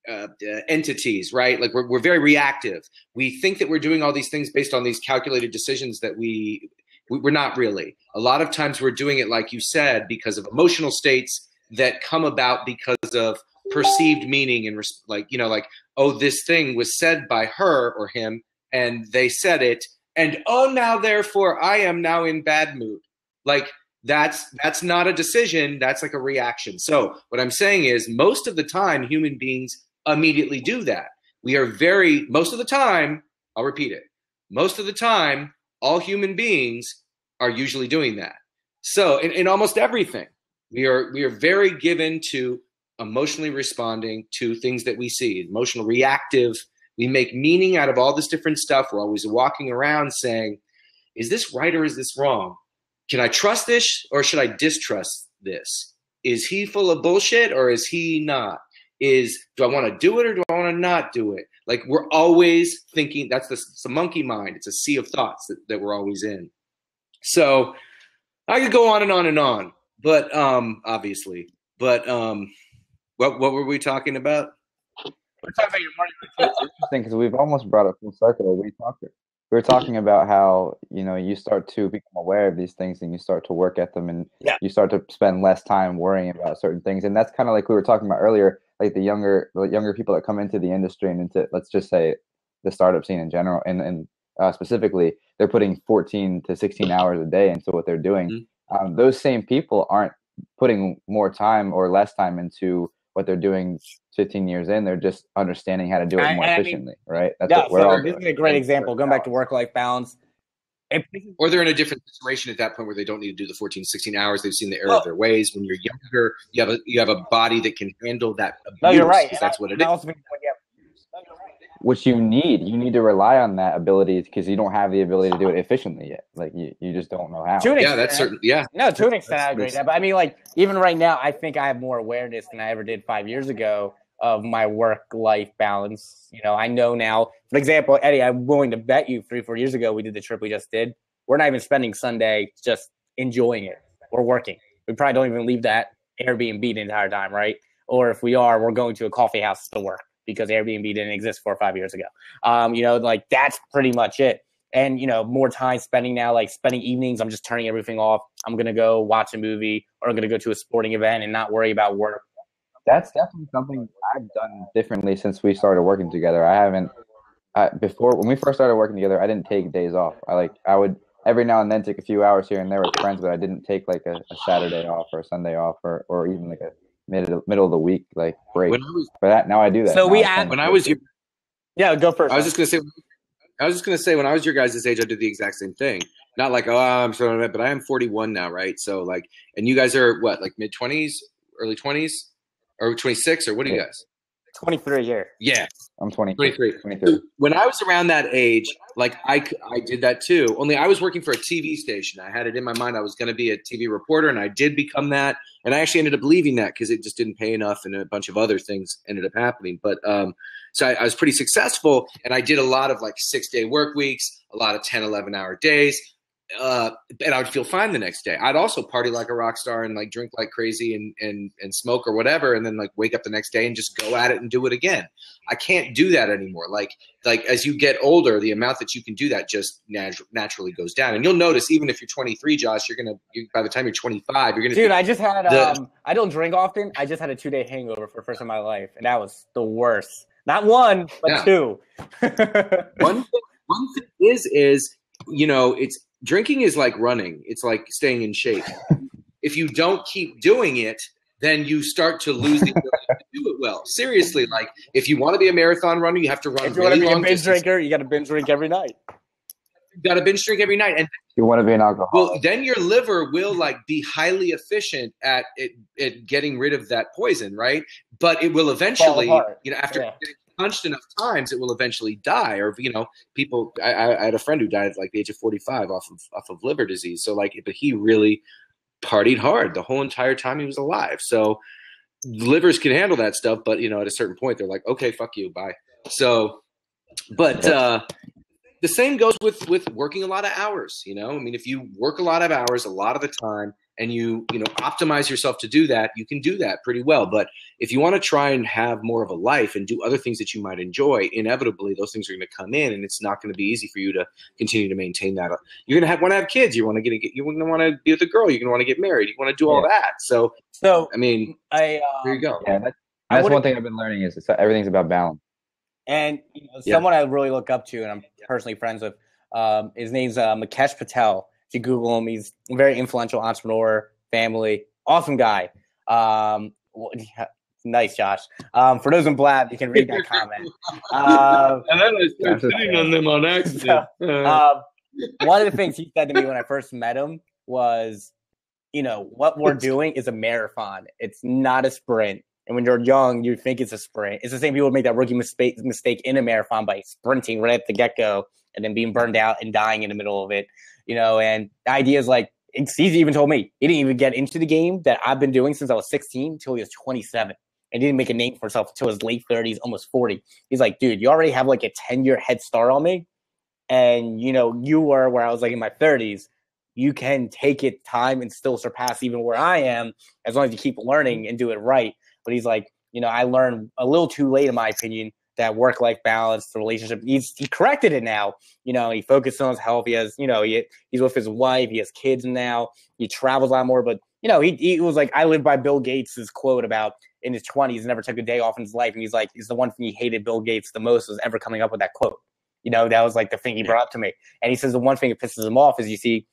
uh, entities, right? Like we're, we're very reactive. We think that we're doing all these things based on these calculated decisions that we, we we're not really. A lot of times we're doing it, like you said, because of emotional states that come about because of perceived meaning and res- like, you know, like, oh, this thing was said by her or him and they said it. And oh, now, therefore I am now in bad mood. Like that's, that's not a decision. That's like a reaction. So what I'm saying is most of the time human beings immediately do that. We are very, most of the time, I'll repeat it. Most of the time, all human beings are usually doing that. So in, in almost everything. We are we are very given to emotionally responding to things that we see, emotional reactive. We make meaning out of all this different stuff. We're always walking around saying, is this right or is this wrong? Can I trust this or should I distrust this? Is he full of bullshit or is he not? Is do I want to do it or do I want to not do it? Like we're always thinking, that's the, it's the monkey mind. It's a sea of thoughts that, that we're always in. So I could go on and on and on. But um, obviously, but um, what what were we talking about? We're talking about your morning routine. Interesting, because we've almost brought it full circle. We talked. We were talking about how you know you start to become aware of these things, and you start to work at them, and yeah. you start to spend less time worrying about certain things. And that's kind of like we were talking about earlier, like the younger the younger people that come into the industry and into let's just say the startup scene in general, and and uh, specifically, they're putting fourteen to sixteen hours a day into what they're doing. Mm-hmm. Um, those same people aren't putting more time or less time into what they're doing fifteen years in. They're just understanding how to do it more I, I efficiently, mean, right? That's yeah, what we're so all this doing. This is a great example. Going back to work-life balance, Or they're in a different situation at that point where they don't need to do the fourteen, sixteen hours. They've seen the error well, of their ways. When you're younger, you have a, you have a body that can handle that abuse. No, you're right. That's I, what it is. Also, yeah. No, you're right. Which you need. You need to rely on that ability because you don't have the ability to do it efficiently yet. Like you, you just don't know how. To an yeah, extent, that's certain. Yeah. No, to an extent, that's, I agree. That, but I mean, like even right now, I think I have more awareness than I ever did five years ago of my work-life balance. You know, I know now. For example, Eddie, I'm willing to bet you three, four years ago we did the trip we just did. We're not even spending Sunday just enjoying it. We're working. We probably don't even leave that Airbnb the entire time, right? Or if we are, we're going to a coffee house to work because Airbnb didn't exist four or five years ago. Um, you know, like that's pretty much it. And, you know, more time spending now, like spending evenings, I'm just turning everything off. I'm going to go watch a movie or I'm going to go to a sporting event and not worry about work. That's definitely something I've done differently since we started working together. I haven't uh, before when we first started working together, I didn't take days off. I like I would every now and then take a few hours here and there with friends, but I didn't take like a, a Saturday off or a Sunday off or, or even like a mid middle of the week like break. When I was, but that, now I do that. So now we add, when I was your, yeah, go first. I was just gonna say I was just gonna say when I was your guys' age, I did the exact same thing. Not like oh I'm so but I am forty-one now, right? So like, and you guys are what, like mid twenties, early twenties? Or twenty-six, or what are you guys? twenty-three here. Yeah. I'm twenty. twenty-three. twenty-three. When I was around that age, like I, I did that too. Only I was working for a T V station. I had it in my mind I was going to be a T V reporter, and I did become that. And I actually ended up leaving that because it just didn't pay enough, and a bunch of other things ended up happening. But um, so I, I was pretty successful, and I did a lot of like six-day work weeks, a lot of ten, eleven-hour days. Uh, and I would feel fine the next day. I'd also party like a rock star and like drink like crazy and, and, and smoke or whatever. And then like wake up the next day and just go at it and do it again. I can't do that anymore. Like, like as you get older, the amount that you can do that just nat- naturally goes down. And you'll notice even if you're twenty-three, Josh, you're going to, you, by the time you're twenty-five, you're going to, dude, I just had, the- um, I don't drink often. I just had a two day hangover for the first time in my life. And that was the worst. Not one, but yeah. two. one, thing, one thing is, is, you know, it's, drinking is like running. It's like staying in shape. If you don't keep doing it, then you start to lose the ability to do it well. Seriously, like if you want to be a marathon runner, you have to run. If you really want to be a binge distance. drinker, you got to binge drink every night. You got to binge drink every night, and you want to be an alcoholic. Well, then your liver will like be highly efficient at it at getting rid of that poison, right? But it will eventually, you know, after. Yeah. Punched enough times, it will eventually die. Or you know, people. I, I had a friend who died at like the age of forty-five off of off of liver disease. So like, but he really partied hard the whole entire time he was alive. So livers can handle that stuff, but you know, at a certain point, they're like, okay, fuck you, bye. So, but uh, the same goes with with working a lot of hours. You know, I mean, if you work a lot of hours, a lot of the time. And you, you know, optimize yourself to do that, you can do that pretty well. But if you want to try and have more of a life and do other things that you might enjoy, inevitably those things are going to come in, and it's not going to be easy for you to continue to maintain that. You're going to have want to have kids. You want to get, you want to want to be with a girl. You're going to want to get married. You want to do all that. So, so I mean, I, uh, there you go. Yeah, that's, that's one thing I've been learning is it's, everything's about balance. And you know, someone yeah. I really look up to, and I'm personally friends with, um, his name's uh, Mukesh Patel. If you Google him, he's a very influential entrepreneur, family, awesome guy. Um, well, yeah, nice, Josh. Um, for those in black, you can read that comment. Um, and then I started sitting on them on accident. So, um, one of the things he said to me when I first met him was, you know, what we're doing is a marathon. It's not a sprint. And when you're young, you think it's a sprint. It's the same people who make that rookie mistake, mistake in a marathon by sprinting right at the get-go and then being burned out and dying in the middle of it. You know, and the idea is like, he's even told me he didn't even get into the game that I've been doing since I was sixteen until he was twenty-seven. And he didn't make a name for himself until his late thirties, almost forty. He's like, dude, you already have like a ten-year head start on me. And, you know, you were where I was like in my thirties. You can take it time and still surpass even where I am as long as you keep learning and do it right. But he's like, you know, I learned a little too late, in my opinion, that work-life balance, the relationship. He's, he corrected it now. You know, he focuses on his health. He has, you know, he, he's with his wife. He has kids now. He travels a lot more. But, you know, he, he was like, I live by Bill Gates' quote about in his twenties, never took a day off in his life. And he's like, he's the one thing he hated Bill Gates the most was ever coming up with that quote. You know, that was like the thing he brought up to me. And he says the one thing that pisses him off is you see,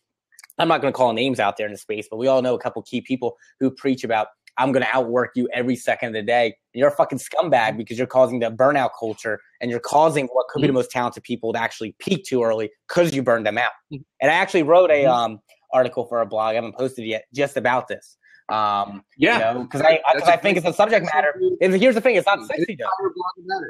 I'm not going to call names out there in the space, but we all know a couple key people who preach about I'm going to outwork you every second of the day. You're a fucking scumbag because you're causing the burnout culture, and you're causing what could be the most talented people to actually peak too early because you burned them out. And I actually wrote a um, article for a blog. I haven't posted it yet, just about this. Um, yeah, because you know, I because I, I think it's a subject matter. And here's the thing: it's not sexy though.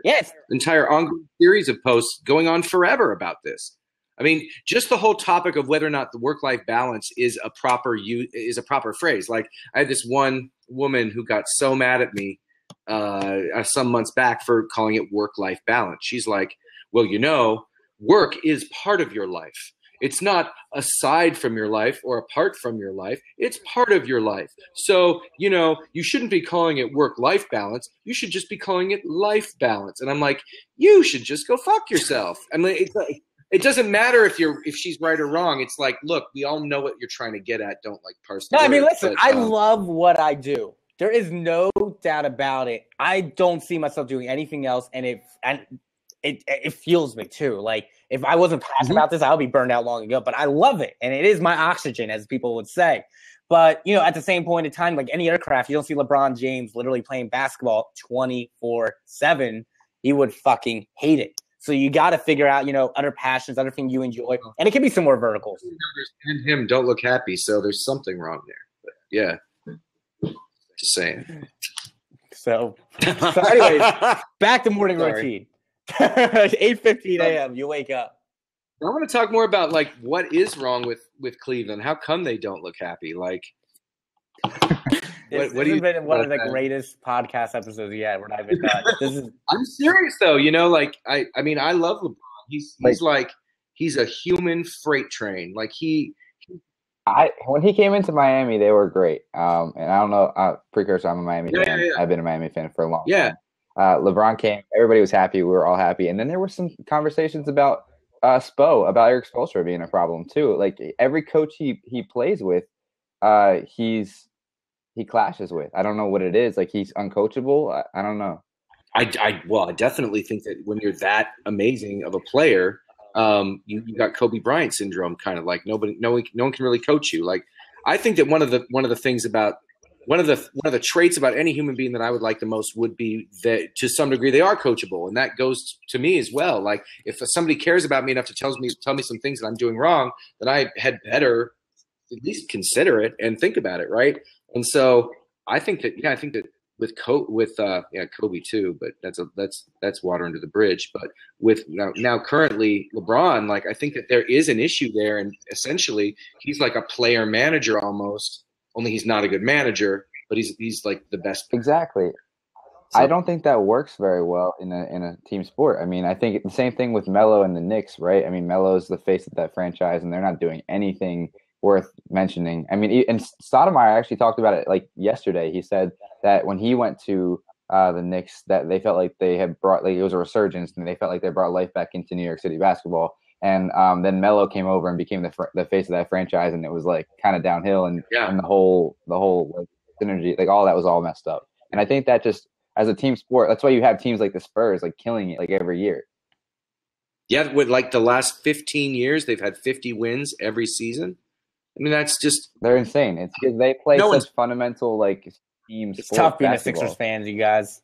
Yeah, it's entire ongoing series of posts going on forever about this. I mean, just the whole topic of whether or not the work-life balance is a proper you is a proper phrase. Like I had this one woman who got so mad at me uh, some months back for calling it work-life balance. She's like, "Well, you know, work is part of your life. It's not aside from your life or apart from your life. It's part of your life. So, you know, you shouldn't be calling it work-life balance. You should just be calling it life balance." And I'm like, you should just go fuck yourself. I mean, it's like, it doesn't matter if you're if she's right or wrong. It's like, look, we all know what you're trying to get at. Don't like parse. No, I mean, listen, but, I um, love what I do. There is no doubt about it. I don't see myself doing anything else, and it and it it fuels me too. Like, if I wasn't passionate about this, I would be burned out long ago, but I love it. And it is my oxygen, as people would say. But, you know, at the same point in time, like any aircraft, you don't see LeBron James literally playing basketball twenty-four seven. He would fucking hate it. So you got to figure out, you know, other passions, other things you enjoy. And it can be some more verticals. And him don't look happy, so there's something wrong there. But yeah, just saying. So, so anyways, back to morning Sorry. routine. eight fifteen a.m. You wake up. I want to talk more about like what is wrong with, with Cleveland. How come they don't look happy? Like, what, what do you? Been one of the that? greatest podcast episodes yet. We're not even done. This is. I'm serious though. You know, like I, I mean, I love LeBron. He's he's like, like he's a human freight train. Like he, he. I when he came into Miami, they were great. Um, and I don't know. Uh, precursor, I'm a Miami yeah, fan. Yeah, yeah. I've been a Miami fan for a long yeah. time. Uh, LeBron came. Everybody was happy. We were all happy. And then there were some conversations about uh, Spo, about Eric Spoelstra being a problem too. Like every coach he he plays with, uh, he's he clashes with. I don't know what it is. Like he's uncoachable. I, I don't know. I, I well, I definitely think that when you're that amazing of a player, um, you you got Kobe Bryant syndrome, kind of like nobody, no one, no one can really coach you. Like I think that one of the one of the things about One of the one of the traits about any human being that I would like the most would be that to some degree they are coachable, and that goes to me as well. Like if somebody cares about me enough to tells me tell me some things that I'm doing wrong, then I had better at least consider it and think about it, right? And so I think that yeah, I think that with Co- with uh, yeah Kobe too, but that's a that's that's water under the bridge. But with now, now currently LeBron, like I think that there is an issue there, and essentially he's like a player manager almost. Only he's not a good manager, but he's he's like the best. Exactly. So. I don't think that works very well in a in a team sport. I mean, I think the same thing with Melo and the Knicks, right? I mean, Melo's the face of that franchise, and they're not doing anything worth mentioning. I mean, and Stoudemire actually talked about it like yesterday. He said that when he went to uh, the Knicks, that they felt like they had brought like it was a resurgence, and they felt like they brought life back into New York City basketball. And um, then Melo came over and became the fr- the face of that franchise, and it was like kind of downhill, and, yeah. and the whole the whole like, synergy, like all that was all messed up. And I think that just as a team sport, that's why you have teams like the Spurs, like killing it, like every year. Yeah, with like the last fifteen years, they've had fifty wins every season. I mean, that's just they're insane. It's because they play no such fundamental like team. It's sport tough being basketball. A Sixers fan, you guys.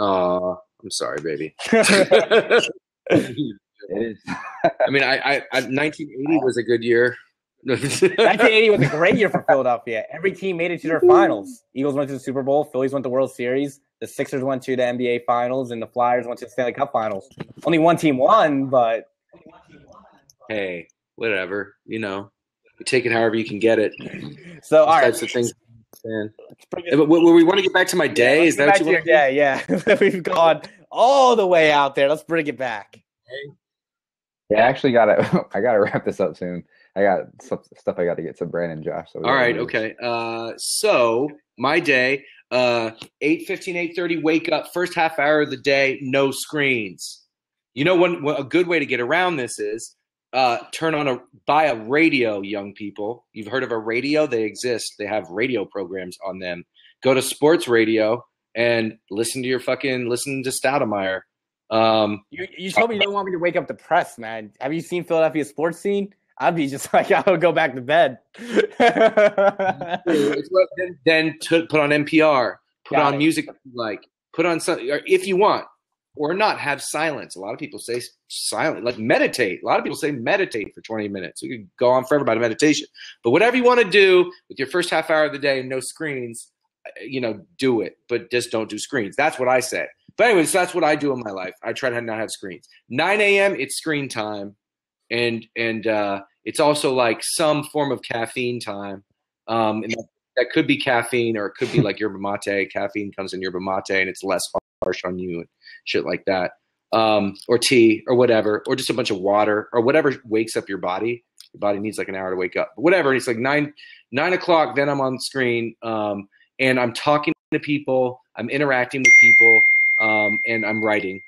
Oh, uh, I'm sorry, baby. It is. I mean, I, I, I nineteen eighty was a good year. nineteen eighty was a great year for Philadelphia. Every team made it to their finals. Eagles went to the Super Bowl. Phillies went to the World Series. The Sixers went to the N B A Finals, and the Flyers went to the Stanley Cup Finals. Only one team won, but hey, whatever. You know, you take it however you can get it. So, all right. Things. But we want to get back to my day. Yeah, is that what you want? Yeah, yeah. We've gone all the way out there. Let's bring it back. Yeah, I actually got to I got to wrap this up soon. I got some stuff I got to get to Brandon and Josh. So all right, okay. Uh, so my day, uh, eight fifteen, eight thirty, wake up. First half hour of the day, no screens. You know, one a good way to get around this is uh, turn on a buy a radio, young people. You've heard of a radio? They exist. They have radio programs on them. Go to sports radio and listen to your fucking listen to Stoudemire. Um, you, you told me you didn't want me to wake up the press, man. Have you seen Philadelphia sports scene? I'd be just like, I would go back to bed. then then to put on N P R, put Got on it. music, like put on something, or if you want, or not, have silence. A lot of people say silent, like meditate. A lot of people say meditate for twenty minutes. You could go on forever about meditation, but whatever you want to do with your first half hour of the day, no screens, you know, do it, but just don't do screens. That's what I say. But anyways, that's what I do in my life. I try to not have screens. nine a.m. it's screen time. And and uh, it's also like some form of caffeine time. Um, and that, that could be caffeine, or it could be like yerba mate. Caffeine comes in yerba mate, and it's less harsh on you and shit like that. Um, or tea or whatever, or just a bunch of water or whatever wakes up your body. Your body needs like an hour to wake up. But whatever. And it's like nine nine o'clock. Then I'm on screen, um, and I'm talking to people. I'm interacting with people, um, and I'm writing.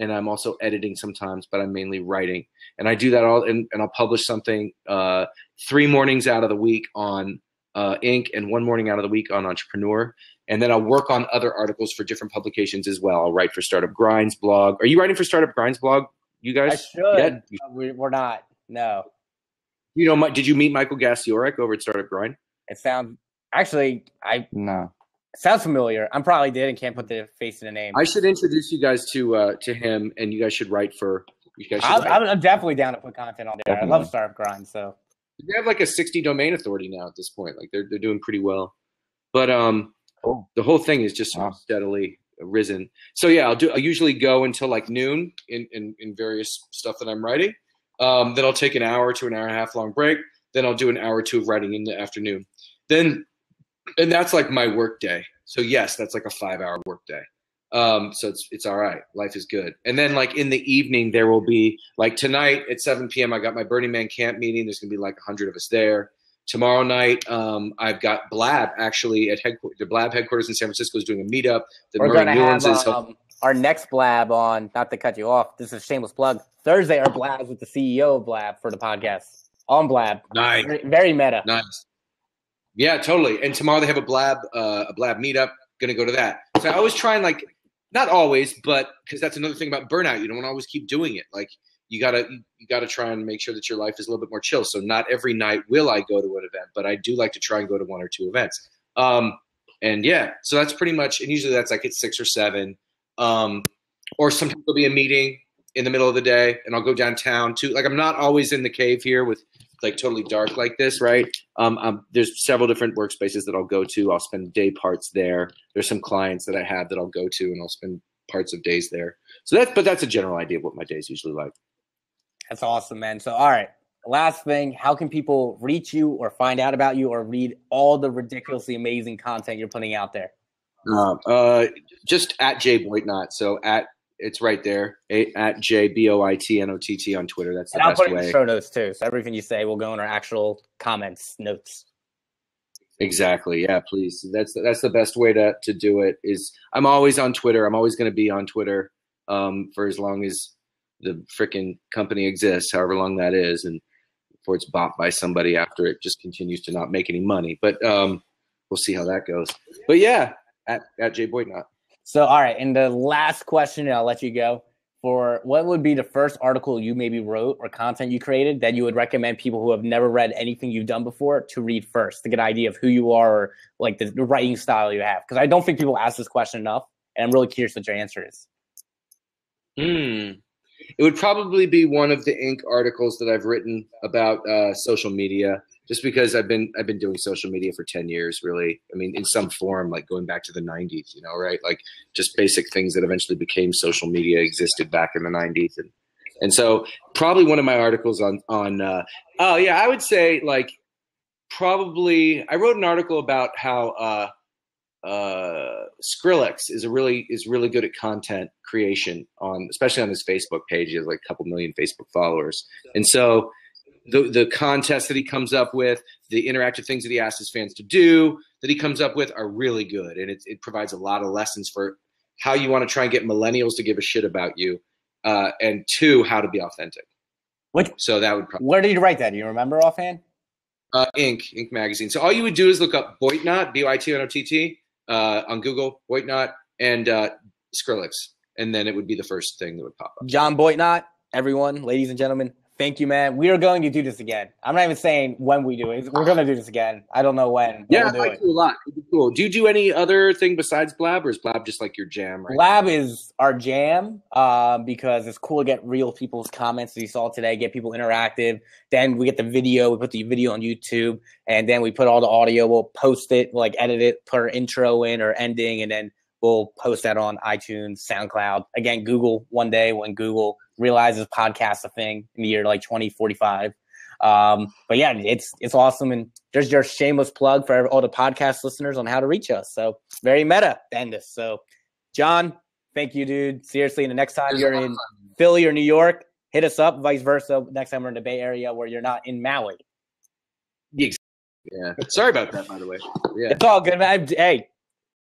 And I'm also editing sometimes, but I'm mainly writing. And I do that all, and, and I'll publish something uh, three mornings out of the week on uh, Incorporated and one morning out of the week on Entrepreneur. And then I'll work on other articles for different publications as well. I'll write for Startup Grind's blog. Are you writing for Startup Grind's blog, you guys? I should. Yeah. We're not. No. You know, did you meet Michael Gassiorek over at Startup Grind? It sounds actually, I no. Sounds familiar. I'm probably dead and can't put the face in the name. I should introduce you guys to uh, to him, and you guys should write for. You guys should I'm, I'm definitely down to put content on there. Definitely. I love Startup Grind. So they have like a sixty domain authority now at this point. Like they're they're doing pretty well, but um, cool. The whole thing is just wow. steadily risen. So yeah, I'll do. I usually go until like noon in in, in various stuff that I'm writing. Um, then I'll take an hour to an hour and a half long break. Then I'll do an hour or two of writing in the afternoon. Then. And that's like my work day. So yes, that's like a five-hour work day. Um, so it's it's all right. Life is good. And then like in the evening, there will be like tonight at seven p.m. I got my Burning Man camp meeting. There's gonna be like a hundred of us there. Tomorrow night, um, I've got Blab actually at headquarters. The Blab headquarters in San Francisco is doing a meetup. The We're Murray gonna Newlands have um, our next Blab on. Not to cut you off. This is a shameless plug. Thursday, our Blabs with the C E O of Blab for the podcast on Blab. Nice, very, very meta. Nice. Yeah, totally. And tomorrow they have a blab, uh, a blab meetup. Gonna go to that. So I always try and like, not always, but because that's another thing about burnout. You don't want to always keep doing it. Like you gotta, you gotta try and make sure that your life is a little bit more chill. So not every night will I go to an event, but I do like to try and go to one or two events. Um, and yeah, so that's pretty much. And usually that's like at six or seven, um, or sometimes there'll be a meeting in the middle of the day, and I'll go downtown too. Like I'm not always in the cave here with. Like totally dark like this, right? Um, um, there's several different workspaces that I'll go to. I'll spend day parts there. There's some clients that I have that I'll go to, and I'll spend parts of days there. So that's, but that's a general idea of what my day's usually like. That's awesome, man. So, all right, last thing, how can people reach you or find out about you or read all the ridiculously amazing content you're putting out there? Um, uh, just at J Boytnot. So at It's right there at J B O I T N O T T on Twitter. That's the best way. And I'll put it in the show notes too. So everything you say will go in our actual comments notes. Exactly. Yeah, please. That's that's the best way to to do it. Is I'm always on Twitter. I'm always going to be on Twitter um, for as long as the frickin' company exists, however long that is, and before it's bought by somebody after it just continues to not make any money. But um, we'll see how that goes. But yeah, at at J Boytnot. So, all right, and the last question, and I'll let you go, for what would be the first article you maybe wrote or content you created that you would recommend people who have never read anything you've done before to read first to get an idea of who you are or like the, the writing style you have? Because I don't think people ask this question enough, and I'm really curious what your answer is. Mm. It would probably be one of the Incorporated articles that I've written about uh, social media. Just because I've been I've been doing social media for ten years, really. I mean, in some form, like going back to the nineties, you know, right? Like just basic things that eventually became social media existed back in the nineties, and and so probably one of my articles on on uh, oh yeah, I would say like probably I wrote an article about how uh, uh, Skrillex is a really is really good at content creation on, especially on his Facebook page. He has like a couple million Facebook followers, and so. The the contests that he comes up with, the interactive things that he asks his fans to do, that he comes up with are really good. And it, it provides a lot of lessons for how you want to try and get millennials to give a shit about you. Uh, and two, how to be authentic. What? So that would probably. Where did you write that? Do you remember offhand? Uh, Incorporated, Incorporated magazine. So all you would do is look up Boytnot, B Y T N O T T, uh, on Google, Boytnot, and uh, Skrillex. And then it would be the first thing that would pop up. John Boytnot, everyone, ladies and gentlemen. Thank you, man. We are going to do this again. I'm not even saying when we do it. We're going to do this again. I don't know when. Yeah, we'll I like you a lot. It'd be cool. Do you do any other thing besides Blab, or is Blab just like your jam right Blab now? Is our jam uh, because it's cool to get real people's comments that you saw today, get people interactive. Then we get the video. We put the video on YouTube, and then we put all the audio. We'll post it, like edit it, put our intro in or ending, and then we'll post that on iTunes, SoundCloud. Again, Google one day when Google realizes podcasts a thing in the year like twenty forty-five. Um, but yeah, it's it's awesome. And there's your shameless plug for all the podcast listeners on how to reach us. So very meta, Bendis. So John, thank you, dude. Seriously, and the next time you're in Philly or New York, hit us up, vice versa. Next time we're in the Bay Area where you're not in Maui. Yeah. Sorry about that, by the way. Yeah. It's all good, man. Hey,